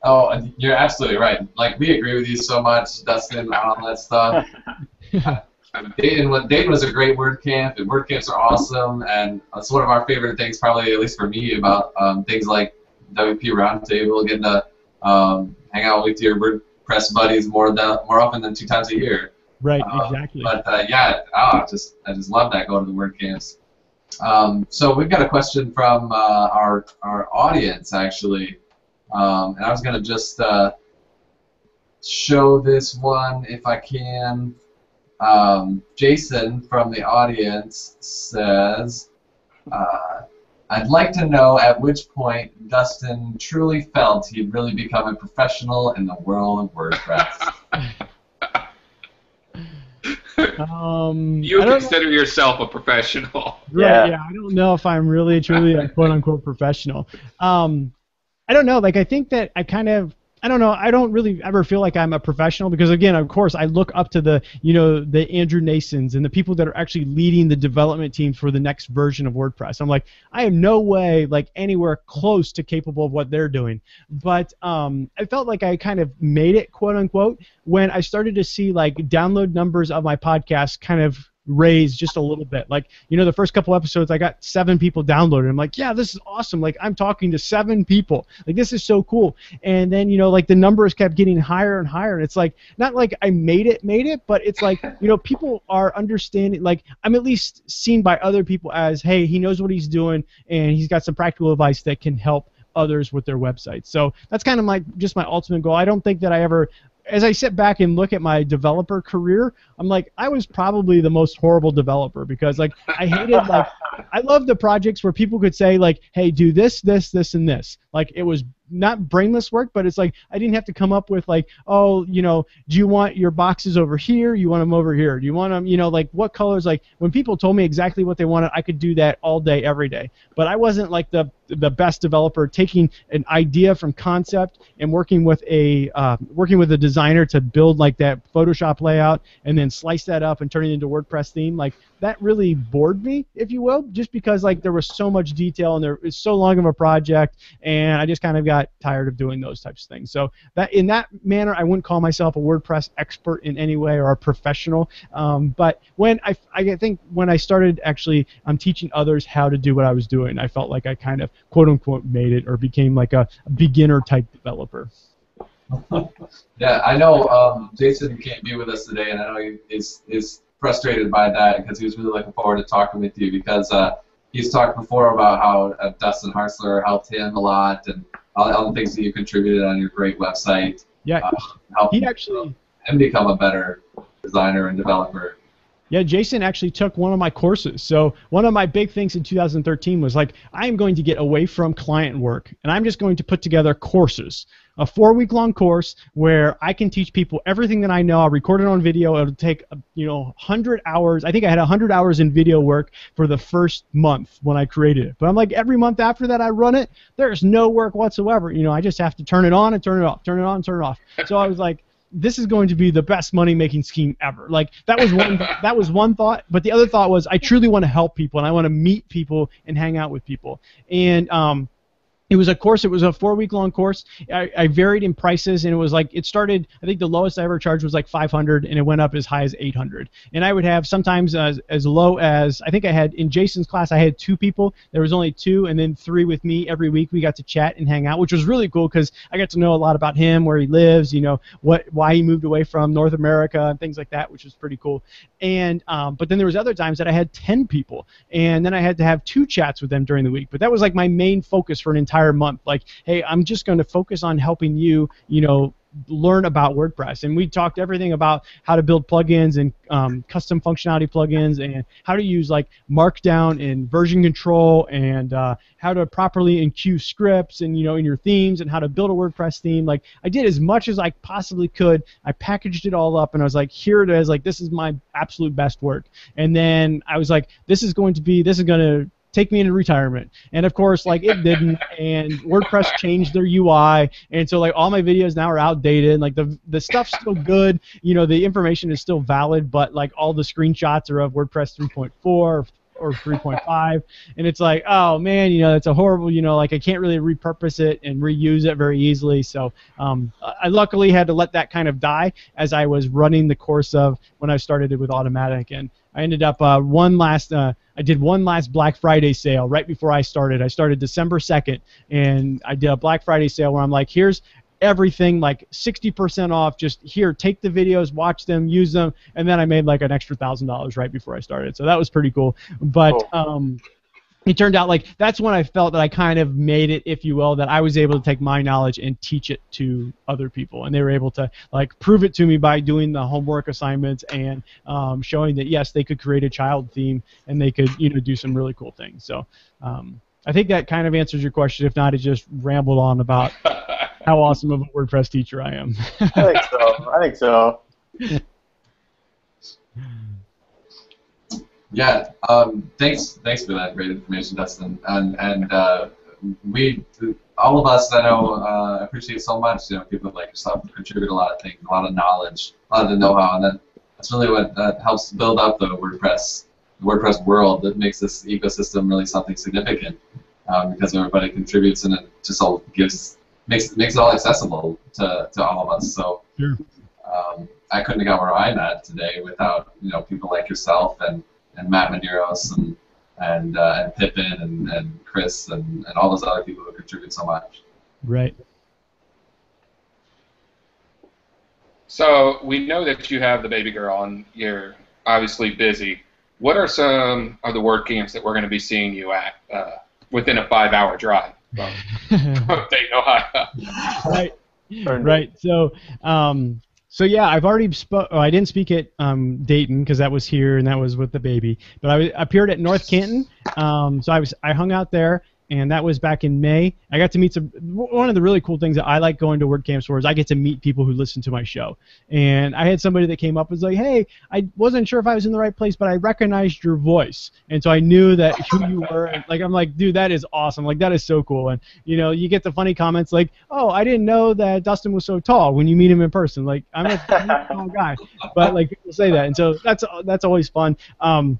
Oh, you're absolutely right. Like, we agree with you so much, Dustin, on all that stuff. Dayton, Dayton was a great WordCamp, and WordCamps are awesome, and it's one of our favorite things, probably, at least for me, about um, things like W P Roundtable, getting to um, hang out with your WordPress buddies more, than, more often than two times a year. Right, uh, exactly. But, uh, yeah, oh, I, just, I just love that, going to the WordCamps. Um, so we've got a question from uh, our, our audience, actually. Um, and I was going to just uh, show this one if I can. Um, Jason from the audience says, uh, I'd like to know at which point Dustin truly felt he'd really become a professional in the world of WordPress. Um, you consider know. yourself a professional. Yeah, yeah, I don't know if I'm really, truly a quote-unquote professional. Um, I don't know. Like, I think that I kind of I don't know. I don't really ever feel like I'm a professional because, again, of course, I look up to the, you know, the Andrew Nasons and the people that are actually leading the development team for the next version of WordPress. I'm like, I am no way, like, anywhere close to capable of what they're doing. But um, I felt like I kind of made it, quote unquote, when I started to see, like, download numbers of my podcast kind of raise just a little bit. Like, you know, the first couple episodes, I got seven people downloaded. I'm like, yeah, this is awesome. Like, I'm talking to seven people. Like, this is so cool. And then, you know, like, the numbers kept getting higher and higher. And it's like, not like I made it, made it, but it's like, you know, people are understanding, like, I'm at least seen by other people as, hey, he knows what he's doing, and he's got some practical advice that can help others with their websites. So that's kind of my, just my ultimate goal. I don't think that I ever... As I sit back and look at my developer career, I'm like, I was probably the most horrible developer because, like, I hated, like, I loved the projects where people could say, like, hey, do this, this, this, and this. Like, it was not brainless work, but it's like I didn't have to come up with, like, oh, you know, do you want your boxes over here? You want them over here? Do you want them, you know, like, what colors? Like, when people told me exactly what they wanted, I could do that all day, every day. But I wasn't, like, the the best developer taking an idea from concept and working with a uh, working with a designer to build, like, that Photoshop layout and then slice that up and turn it into a WordPress theme. Like, that really bored me, if you will, just because, like, there was so much detail and there is so long of a project, and I just kind of got tired of doing those types of things. So that, in that manner, I wouldn't call myself a WordPress expert in any way or a professional. Um, but when I, I think when I started actually um, teaching others how to do what I was doing, I felt like I kind of, quote unquote, made it or became like a beginner type developer. Yeah, I know um, Jason can't be with us today, and I know he is, is frustrated by that because he was really looking forward to talking with you because uh, he's talked before about how uh, Dustin Hartzler helped him a lot and all the things that you contributed on your great website. Yeah, uh, helped he actually and become a better designer and developer. Yeah, Jason actually took one of my courses. So one of my big things in two thousand thirteen was, like, I'm going to get away from client work, and I'm just going to put together courses. A four-week-long course where I can teach people everything that I know. I'll record it on video. It'll take, you know, one hundred hours. I think I had one hundred hours in video work for the first month when I created it. But I'm like, every month after that I run it, there's no work whatsoever. You know, I just have to turn it on and turn it off, turn it on and turn it off. So I was like, this is going to be the best money-making scheme ever. Like, that was one that was one thought, but the other thought was I truly want to help people, and I want to meet people and hang out with people. And um, it was a course. It was a four-week-long course. I, I varied in prices, and it was like it started, I think the lowest I ever charged was like five hundred, and it went up as high as eight hundred. And I would have sometimes as, as low as, I think I had, in Jason's class, I had two people. There was only two, and then three with me every week. We got to chat and hang out, which was really cool because I got to know a lot about him, where he lives, you know, what, why he moved away from North America and things like that, which was pretty cool. And um, but then there was other times that I had ten people, and then I had to have two chats with them during the week. But that was like my main focus for an entire month. Like, hey, I'm just going to focus on helping you, you know, learn about WordPress. And we talked everything about how to build plugins and um, custom functionality plugins and how to use, like, Markdown and version control and uh, how to properly enqueue scripts and, you know, in your themes and how to build a WordPress theme. Like, I did as much as I possibly could. I packaged it all up and I was like, here it is. Like, this is my absolute best work. And then I was like, this is going to be, this is going to take me into retirement. And of course, like, it didn't, and WordPress changed their U I, and so, like, all my videos now are outdated, and, like, the the stuff's still good, you know, the information is still valid, but, like, all the screenshots are of WordPress three point four or three point five, and it's like, oh man, you know, it's a horrible, you know, like, I can't really repurpose it and reuse it very easily. So um, I luckily had to let that kind of die as I was running the course of when I started it with Automattic, and I ended up uh, one last, uh, I did one last Black Friday sale right before I started. I started December second, and I did a Black Friday sale where I'm like, here's everything, like, sixty percent off, just here, take the videos, watch them, use them, and then I made like an extra one thousand dollars right before I started. So that was pretty cool. But um, it turned out, like, that's when I felt that I kind of made it, if you will, that I was able to take my knowledge and teach it to other people, and they were able to, like, prove it to me by doing the homework assignments and um, showing that, yes, they could create a child theme and they could, you know, do some really cool things. So um, I think that kind of answers your question. If not, it just rambled on about how awesome of a WordPress teacher I am. I think so. I think so. Yeah. Um, thanks. Thanks for that great information, Dustin. And and uh, we, all of us I know uh, appreciate so much, you know, people like yourself contribute a lot of things, a lot of knowledge, a lot of the know-how, and then that's really what uh, helps build up the WordPress, the WordPress world that makes this ecosystem really something significant, um, because everybody contributes and it just all gives, makes, makes it all accessible to, to all of us, so sure. um, I couldn't have got where I'm at today without, you know, people like yourself and, and Matt Medeiros and and, uh, and Pippin and, and Chris and, and all those other people who contribute so much. Right. So we know that you have the baby girl and you're obviously busy. What are some of the WordCamps that we're going to be seeing you at uh, within a five-hour drive from, from Dayton, Ohio? Right. Right. So... Um, So yeah, I've already spoke. Oh, I didn't speak at um, Dayton because that was here and that was with the baby. But I appeared at North Canton, um, so I was I hung out there, and that was back in May. I got to meet some. One of the really cool things that I like going to WordCamps for is I get to meet people who listen to my show. And I had somebody that came up and was like, "Hey, I wasn't sure if I was in the right place, but I recognized your voice, and so I knew that who you were." And, like I'm like, "Dude, that is awesome! Like that is so cool!" And you know, you get the funny comments like, "Oh, I didn't know that Dustin was so tall when you meet him in person." Like I'm a tall guy, but like people say that, and so that's that's always fun. Um,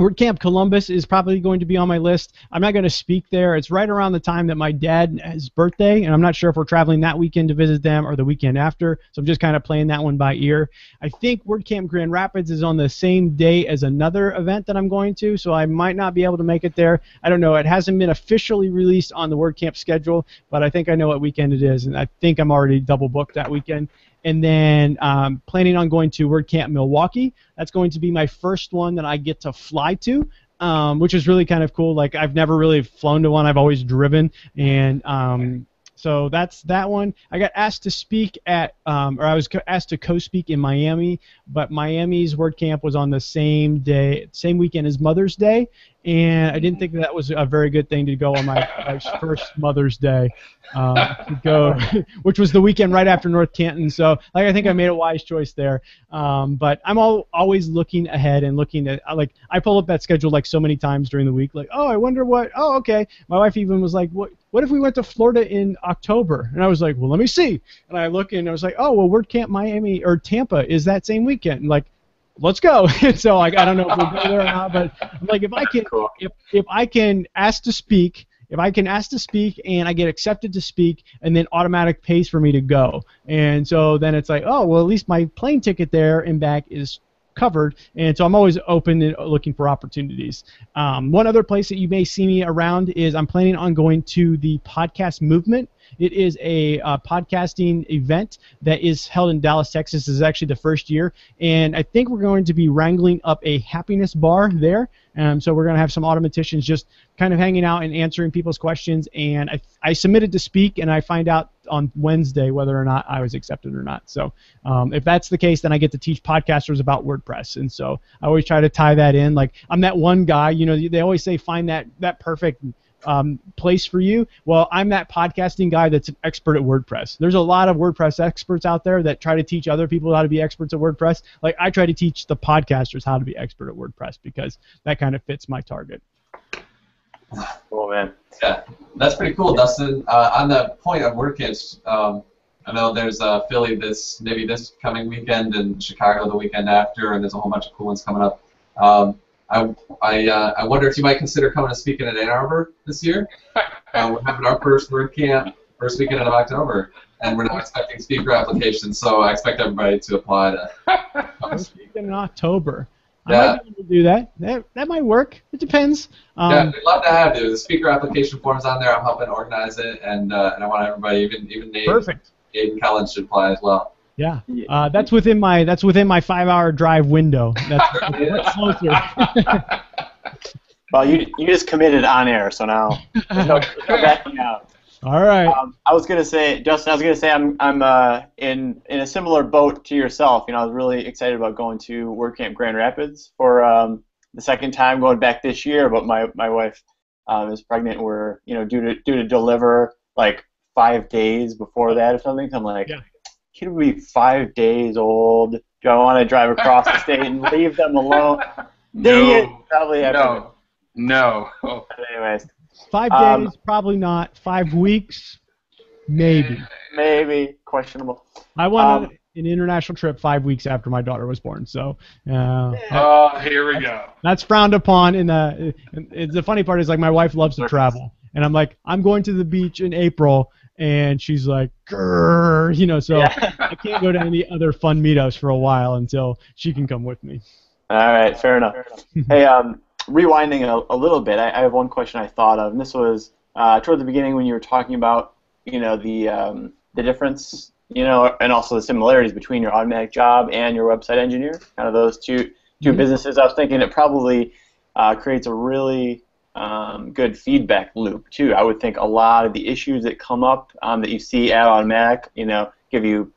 WordCamp Columbus is probably going to be on my list. I'm not going to speak there. It's right around the time that my dad's birthday, and I'm not sure if we're traveling that weekend to visit them or the weekend after, so I'm just kind of playing that one by ear. I think WordCamp Grand Rapids is on the same day as another event that I'm going to, so I might not be able to make it there. I don't know. It hasn't been officially released on the WordCamp schedule, but I think I know what weekend it is, and I think I'm already double booked that weekend. And then um, planning on going to WordCamp Milwaukee. That's going to be my first one that I get to fly to, um, which is really kind of cool. Like I've never really flown to one. I've always driven, and um, so that's that one. I got asked to speak at, um, or I was co asked to co-speak in Miami, but Miami's WordCamp was on the same day, same weekend as Mother's Day, and I didn't think that was a very good thing to go on my, my first Mother's Day, um, to go, which was the weekend right after North Canton. So, like, I think I made a wise choice there. Um, but I'm all, always looking ahead and looking at, like, I pull up that schedule like so many times during the week. Like, oh, I wonder what. Oh, okay. My wife even was like, what? What if we went to Florida in October? And I was like, well, let me see. And I look and I was like, oh, well, WordCamp Miami or Tampa is that same weekend. And like, let's go. So like, I don't know if we'll go there or not, but like if I can if, if I can ask to speak, if I can ask to speak and I get accepted to speak, and then Automattic pays for me to go. And so then it's like, oh, well, at least my plane ticket there and back is covered, and so I'm always open and looking for opportunities. Um, one other place that you may see me around is I'm planning on going to the Podcast Movement. It is a uh, podcasting event that is held in Dallas, Texas. This is actually the first year, and I think we're going to be wrangling up a happiness bar there. Um, so we're going to have some automaticians just kind of hanging out and answering people's questions. And I, I submitted to speak, and I find out on Wednesday whether or not I was accepted or not. So um, if that's the case, then I get to teach podcasters about WordPress. And so I always try to tie that in. Like I'm that one guy, you know, they always say find that, that perfect Um, place for you. Well, I'm that podcasting guy that's an expert at WordPress. There's a lot of WordPress experts out there that try to teach other people how to be experts at WordPress. Like I try to teach the podcasters how to be expert at WordPress because that kind of fits my target. Cool, man. Yeah, that's pretty cool, Dustin. Uh, on the point of WordCamps, um, I know there's uh, Philly this maybe this coming weekend and Chicago the weekend after, and there's a whole bunch of cool ones coming up. Um, I I, uh, I wonder if you might consider coming to speak in Ann Arbor this year. Uh, we're having our first WordCamp first weekend of October, and we're now expecting speaker applications. So I expect everybody to apply to come speak in October. Yeah. I might be able to do that. That that might work. It depends. Um, yeah, we'd love to have you. The speaker application form's on there. I'm helping organize it, and uh, and I want everybody, even even Nate, perfect. Nate and Collins should apply as well. Yeah, uh, that's within my that's within my five-hour drive window. That's, that's closer. Well, you you just committed on air, so now there's no, there's no backing out. All right. Um, I was gonna say, Dustin, I was gonna say I'm I'm uh, in in a similar boat to yourself. You know, I was really excited about going to WordCamp Grand Rapids for um, the second time, going back this year. But my my wife um, is pregnant. And we're you know due to due to deliver like five days before that or something. So I'm like. Yeah. Kid will be five days old. Do I want to drive across the state and leave them alone? No. Dang it. Probably have no. To. No. But anyways, Five days, um, probably not. Five weeks, maybe. Maybe questionable. I wanted um, an international trip five weeks after my daughter was born, so. Oh, uh, uh, here we that's, go. That's frowned upon. In the, it's the funny part is like my wife loves to travel, and I'm like, I'm going to the beach in April, and she's like, grrr, you know, so yeah. I can't go to any other fun meetups for a while until she can come with me. All right, fair enough. Fair enough. Hey, um. Rewinding a, a little bit, I, I have one question I thought of, and this was uh, toward the beginning when you were talking about, you know, the um, the difference, you know, and also the similarities between your automatic job and your website engineer, kind of those two two mm-hmm. businesses. I was thinking it probably uh, creates a really um, good feedback loop too. I would think a lot of the issues that come up um, that you see at Automattic, you know, give you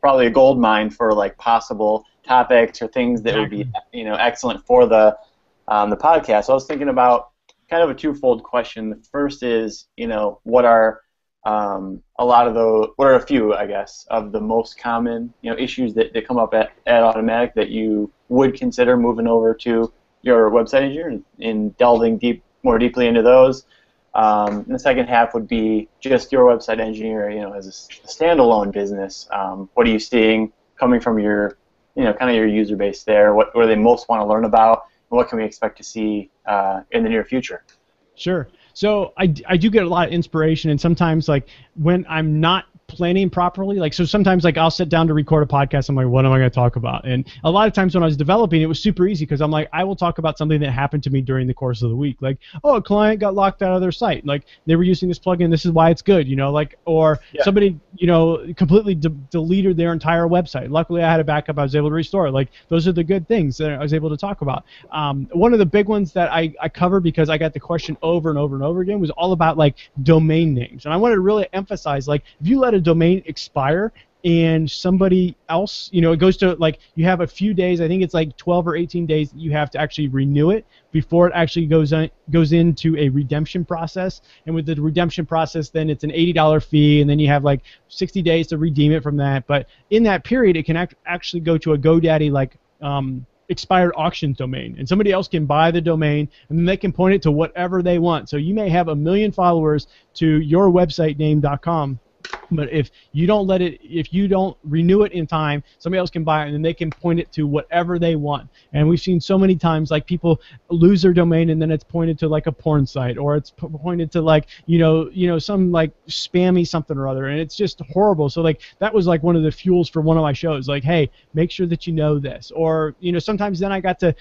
probably a gold mine for like possible topics or things that would be, you know, excellent for the Um, the podcast. So I was thinking about kind of a twofold question. The first is, you know, what are um, a lot of the, what are a few, I guess, of the most common, you know, issues that, that come up at, at Automattic that you would consider moving over to your website engineer and, and delving deep, more deeply into those. Um, and the second half would be just your website engineer, you know, as a standalone business. Um, what are you seeing coming from your, you know, kind of your user base there? What, what do they most want to learn about? What can we expect to see uh, in the near future? Sure. So I, I do get a lot of inspiration, and sometimes like when I'm not planning properly, like so sometimes like I'll sit down to record a podcast. I'm like, what am I going to talk about? And a lot of times when I was developing, it was super easy because I'm like, I will talk about something that happened to me during the course of the week. Like, oh, a client got locked out of their site. Like they were using this plugin. This is why it's good, you know. Like or yeah. somebody, you know, completely de deleted their entire website. Luckily, I had a backup. I was able to restore. Like those are the good things that I was able to talk about. Um, one of the big ones that I I covered because I got the question over and over and over again was all about like domain names, and I wanted to really emphasize like if you let a domain expire and somebody else, you know, it goes to like you have a few days, I think it's like twelve or eighteen days that you have to actually renew it before it actually goes on, goes into a redemption process. And with the redemption process, then it's an eighty dollar fee, and then you have like sixty days to redeem it from that. But in that period, it can act actually go to a GoDaddy like um, expired auction domain, and somebody else can buy the domain, and then they can point it to whatever they want. So you may have a million followers to your website name dot com. But if you don't let it, if you don't renew it in time, somebody else can buy it, and then they can point it to whatever they want. And we've seen so many times, like people lose their domain, and then it's pointed to like a porn site, or it's pointed to like you know, you know, some like spammy something or other, and it's just horrible. So like that was like one of the fuels for one of my shows. Like, hey, make sure that you know this, or you know, sometimes then I got to,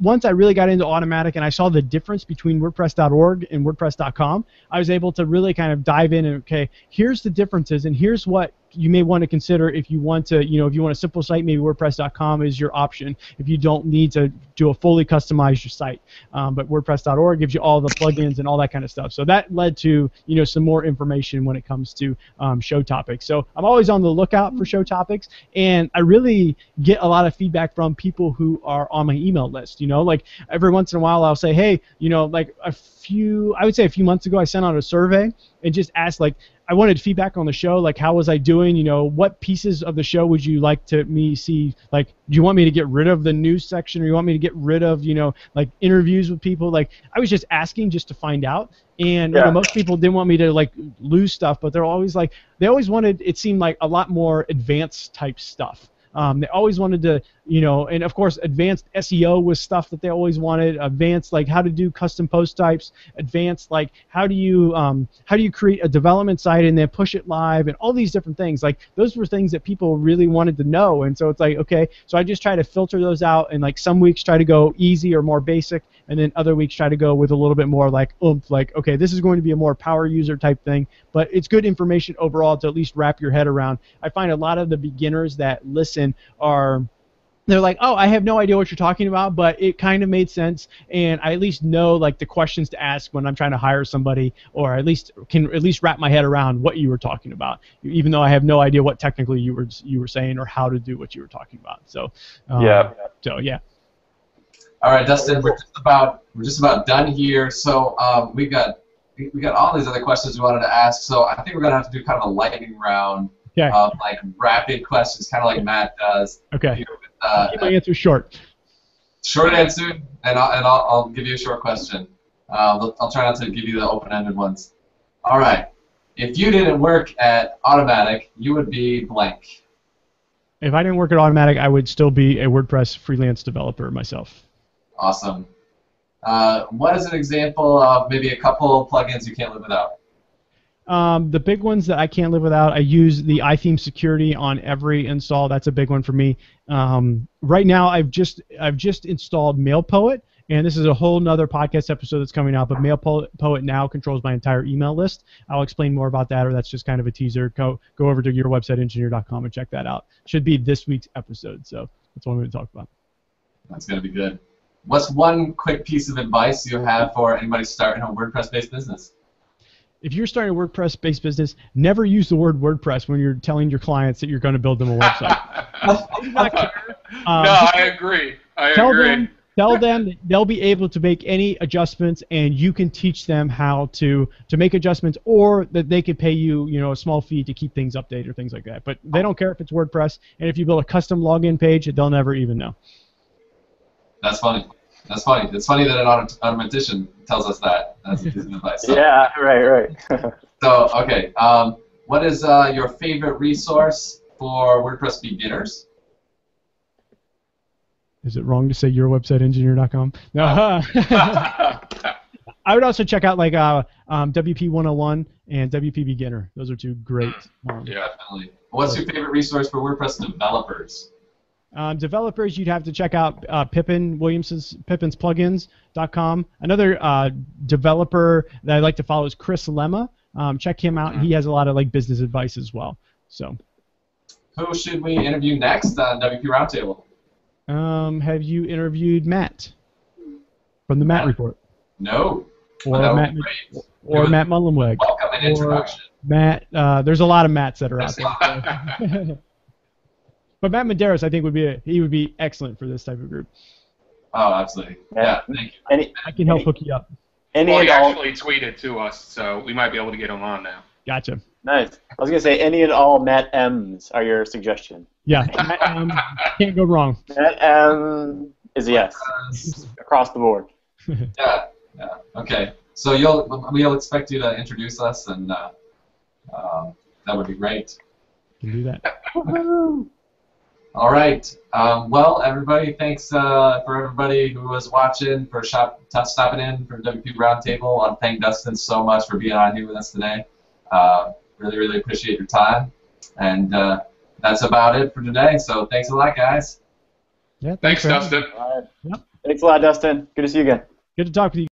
once I really got into Automattic and I saw the difference between WordPress dot org and WordPress dot com, I was able to really kind of dive in and okay, here's the differences. And here's what you may want to consider if you want to, you know, if you want a simple site, maybe WordPress dot com is your option if you don't need to do a fully customized your site. Um, but WordPress dot org gives you all the plugins and all that kind of stuff. So that led to, you know, some more information when it comes to um, show topics. So I'm always on the lookout for show topics, and I really get a lot of feedback from people who are on my email list. You know, like every once in a while I'll say, hey, you know, like a few, I would say a few months ago I sent out a survey and just asked like, I wanted feedback on the show, like how was I doing, you know, what pieces of the show would you like to me see, like do you want me to get rid of the news section, or you want me to get rid of, you know, like interviews with people, like I was just asking just to find out. And yeah. you know, most people didn't want me to like lose stuff, but they're always like, they always wanted, it seemed like a lot more advanced type stuff. Um, they always wanted to, you know, and of course advanced S E O was stuff that they always wanted, advanced like how to do custom post types, advanced like how do you um, how do you create a development site and then push it live, and all these different things, like those were things that people really wanted to know. And so it's like, okay, so I just try to filter those out, and like some weeks try to go easy or more basic, and then other weeks try to go with a little bit more like oomph, like okay, this is going to be a more power user type thing, but it's good information overall to at least wrap your head around. I find a lot of the beginners that listen are, they're like, oh, I have no idea what you're talking about, but it kind of made sense, and I at least know like the questions to ask when I'm trying to hire somebody, or at least can at least wrap my head around what you were talking about, even though I have no idea what technically you were you were saying or how to do what you were talking about. So um, yeah, so yeah. All right, Dustin, we're just about we're just about done here. So um, we got we got all these other questions we wanted to ask. So I think we're gonna have to do kind of a lightning round. Okay. Um, like rapid questions, kind of like okay. Matt does. Okay. Here with, uh, I'll keep my answer short. Short answer, and I'll and I'll, I'll give you a short question. Uh, I'll try not to give you the open-ended ones. All right. If you didn't work at Automattic, you would be blank. If I didn't work at Automattic, I would still be a WordPress freelance developer myself. Awesome. Uh, what is an example of maybe a couple plugins you can't live without? Um, the big ones that I can't live without, I use the iTheme security on every install. That's a big one for me. Um, right now, I've just I've just installed MailPoet, and this is a whole nother podcast episode that's coming out, but MailPoet now controls my entire email list. I'll explain more about that, or that's just kind of a teaser. Go, go over to your website engineer dot com and check that out. Should be this week's episode, so that's what I'm going to talk about. That's going to be good. What's one quick piece of advice you have for anybody starting a WordPress-based business? If you're starting a WordPress-based business, never use the word WordPress when you're telling your clients that you're going to build them a website. Do not care. Um, no, I agree. I tell agree. Them, tell them that they'll be able to make any adjustments, and you can teach them how to to make adjustments, or that they could pay you, you know, a small fee to keep things updated or things like that. But they don't care if it's WordPress, and if you build a custom login page, they'll never even know. That's funny. That's funny. It's funny that an automatician tells us that. That's decent advice. So. Yeah, right, right. So, okay. Um, what is uh, your favorite resource for WordPress beginners? Is it wrong to say your website engineer dot com? No. Uh-huh. I would also check out like uh, um, W P one oh one and W P Beginner. Those are two great ones. Yeah, definitely. What's your favorite resource for WordPress developers? Um, developers, you'd have to check out uh, Pippin Williamson's Pippin's Plugins dot com. Another uh, developer that I like to follow is Chris Lemma. Um, check him out. He has a lot of like business advice as well. So, who should we interview next on W P Roundtable? Um, have you interviewed Matt from the Matt Report? No. Or well, Matt. Or Matt Mullenweg. Welcome and introduction. Matt. Uh, there's a lot of Matts that are out there. So. But Matt Medeiros, I think, would be a, he would be excellent for this type of group. Oh, absolutely. Yeah, yeah thank you. Any, I can help any, hook you up. Any well, he all, actually tweeted to us, so we might be able to get him on now. Gotcha. Nice. I was going to say, any and all Matt M's are your suggestion. Yeah, Matt M, can't go wrong. Matt M is a yes, across the board. Yeah, yeah. Okay. So you'll, we'll expect you to introduce us, and uh, uh, that would be great. You can do that. All right. Um, well, everybody, thanks uh, for everybody who was watching, for shop, stopping in for W P Roundtable. I thank Dustin so much for being on here with us today. Uh, really, really appreciate your time. And uh, that's about it for today. So thanks a lot, guys. Yeah, thanks, thanks Dustin. All right. Yep. Thanks a lot, Dustin. Good to see you again. Good to talk with you.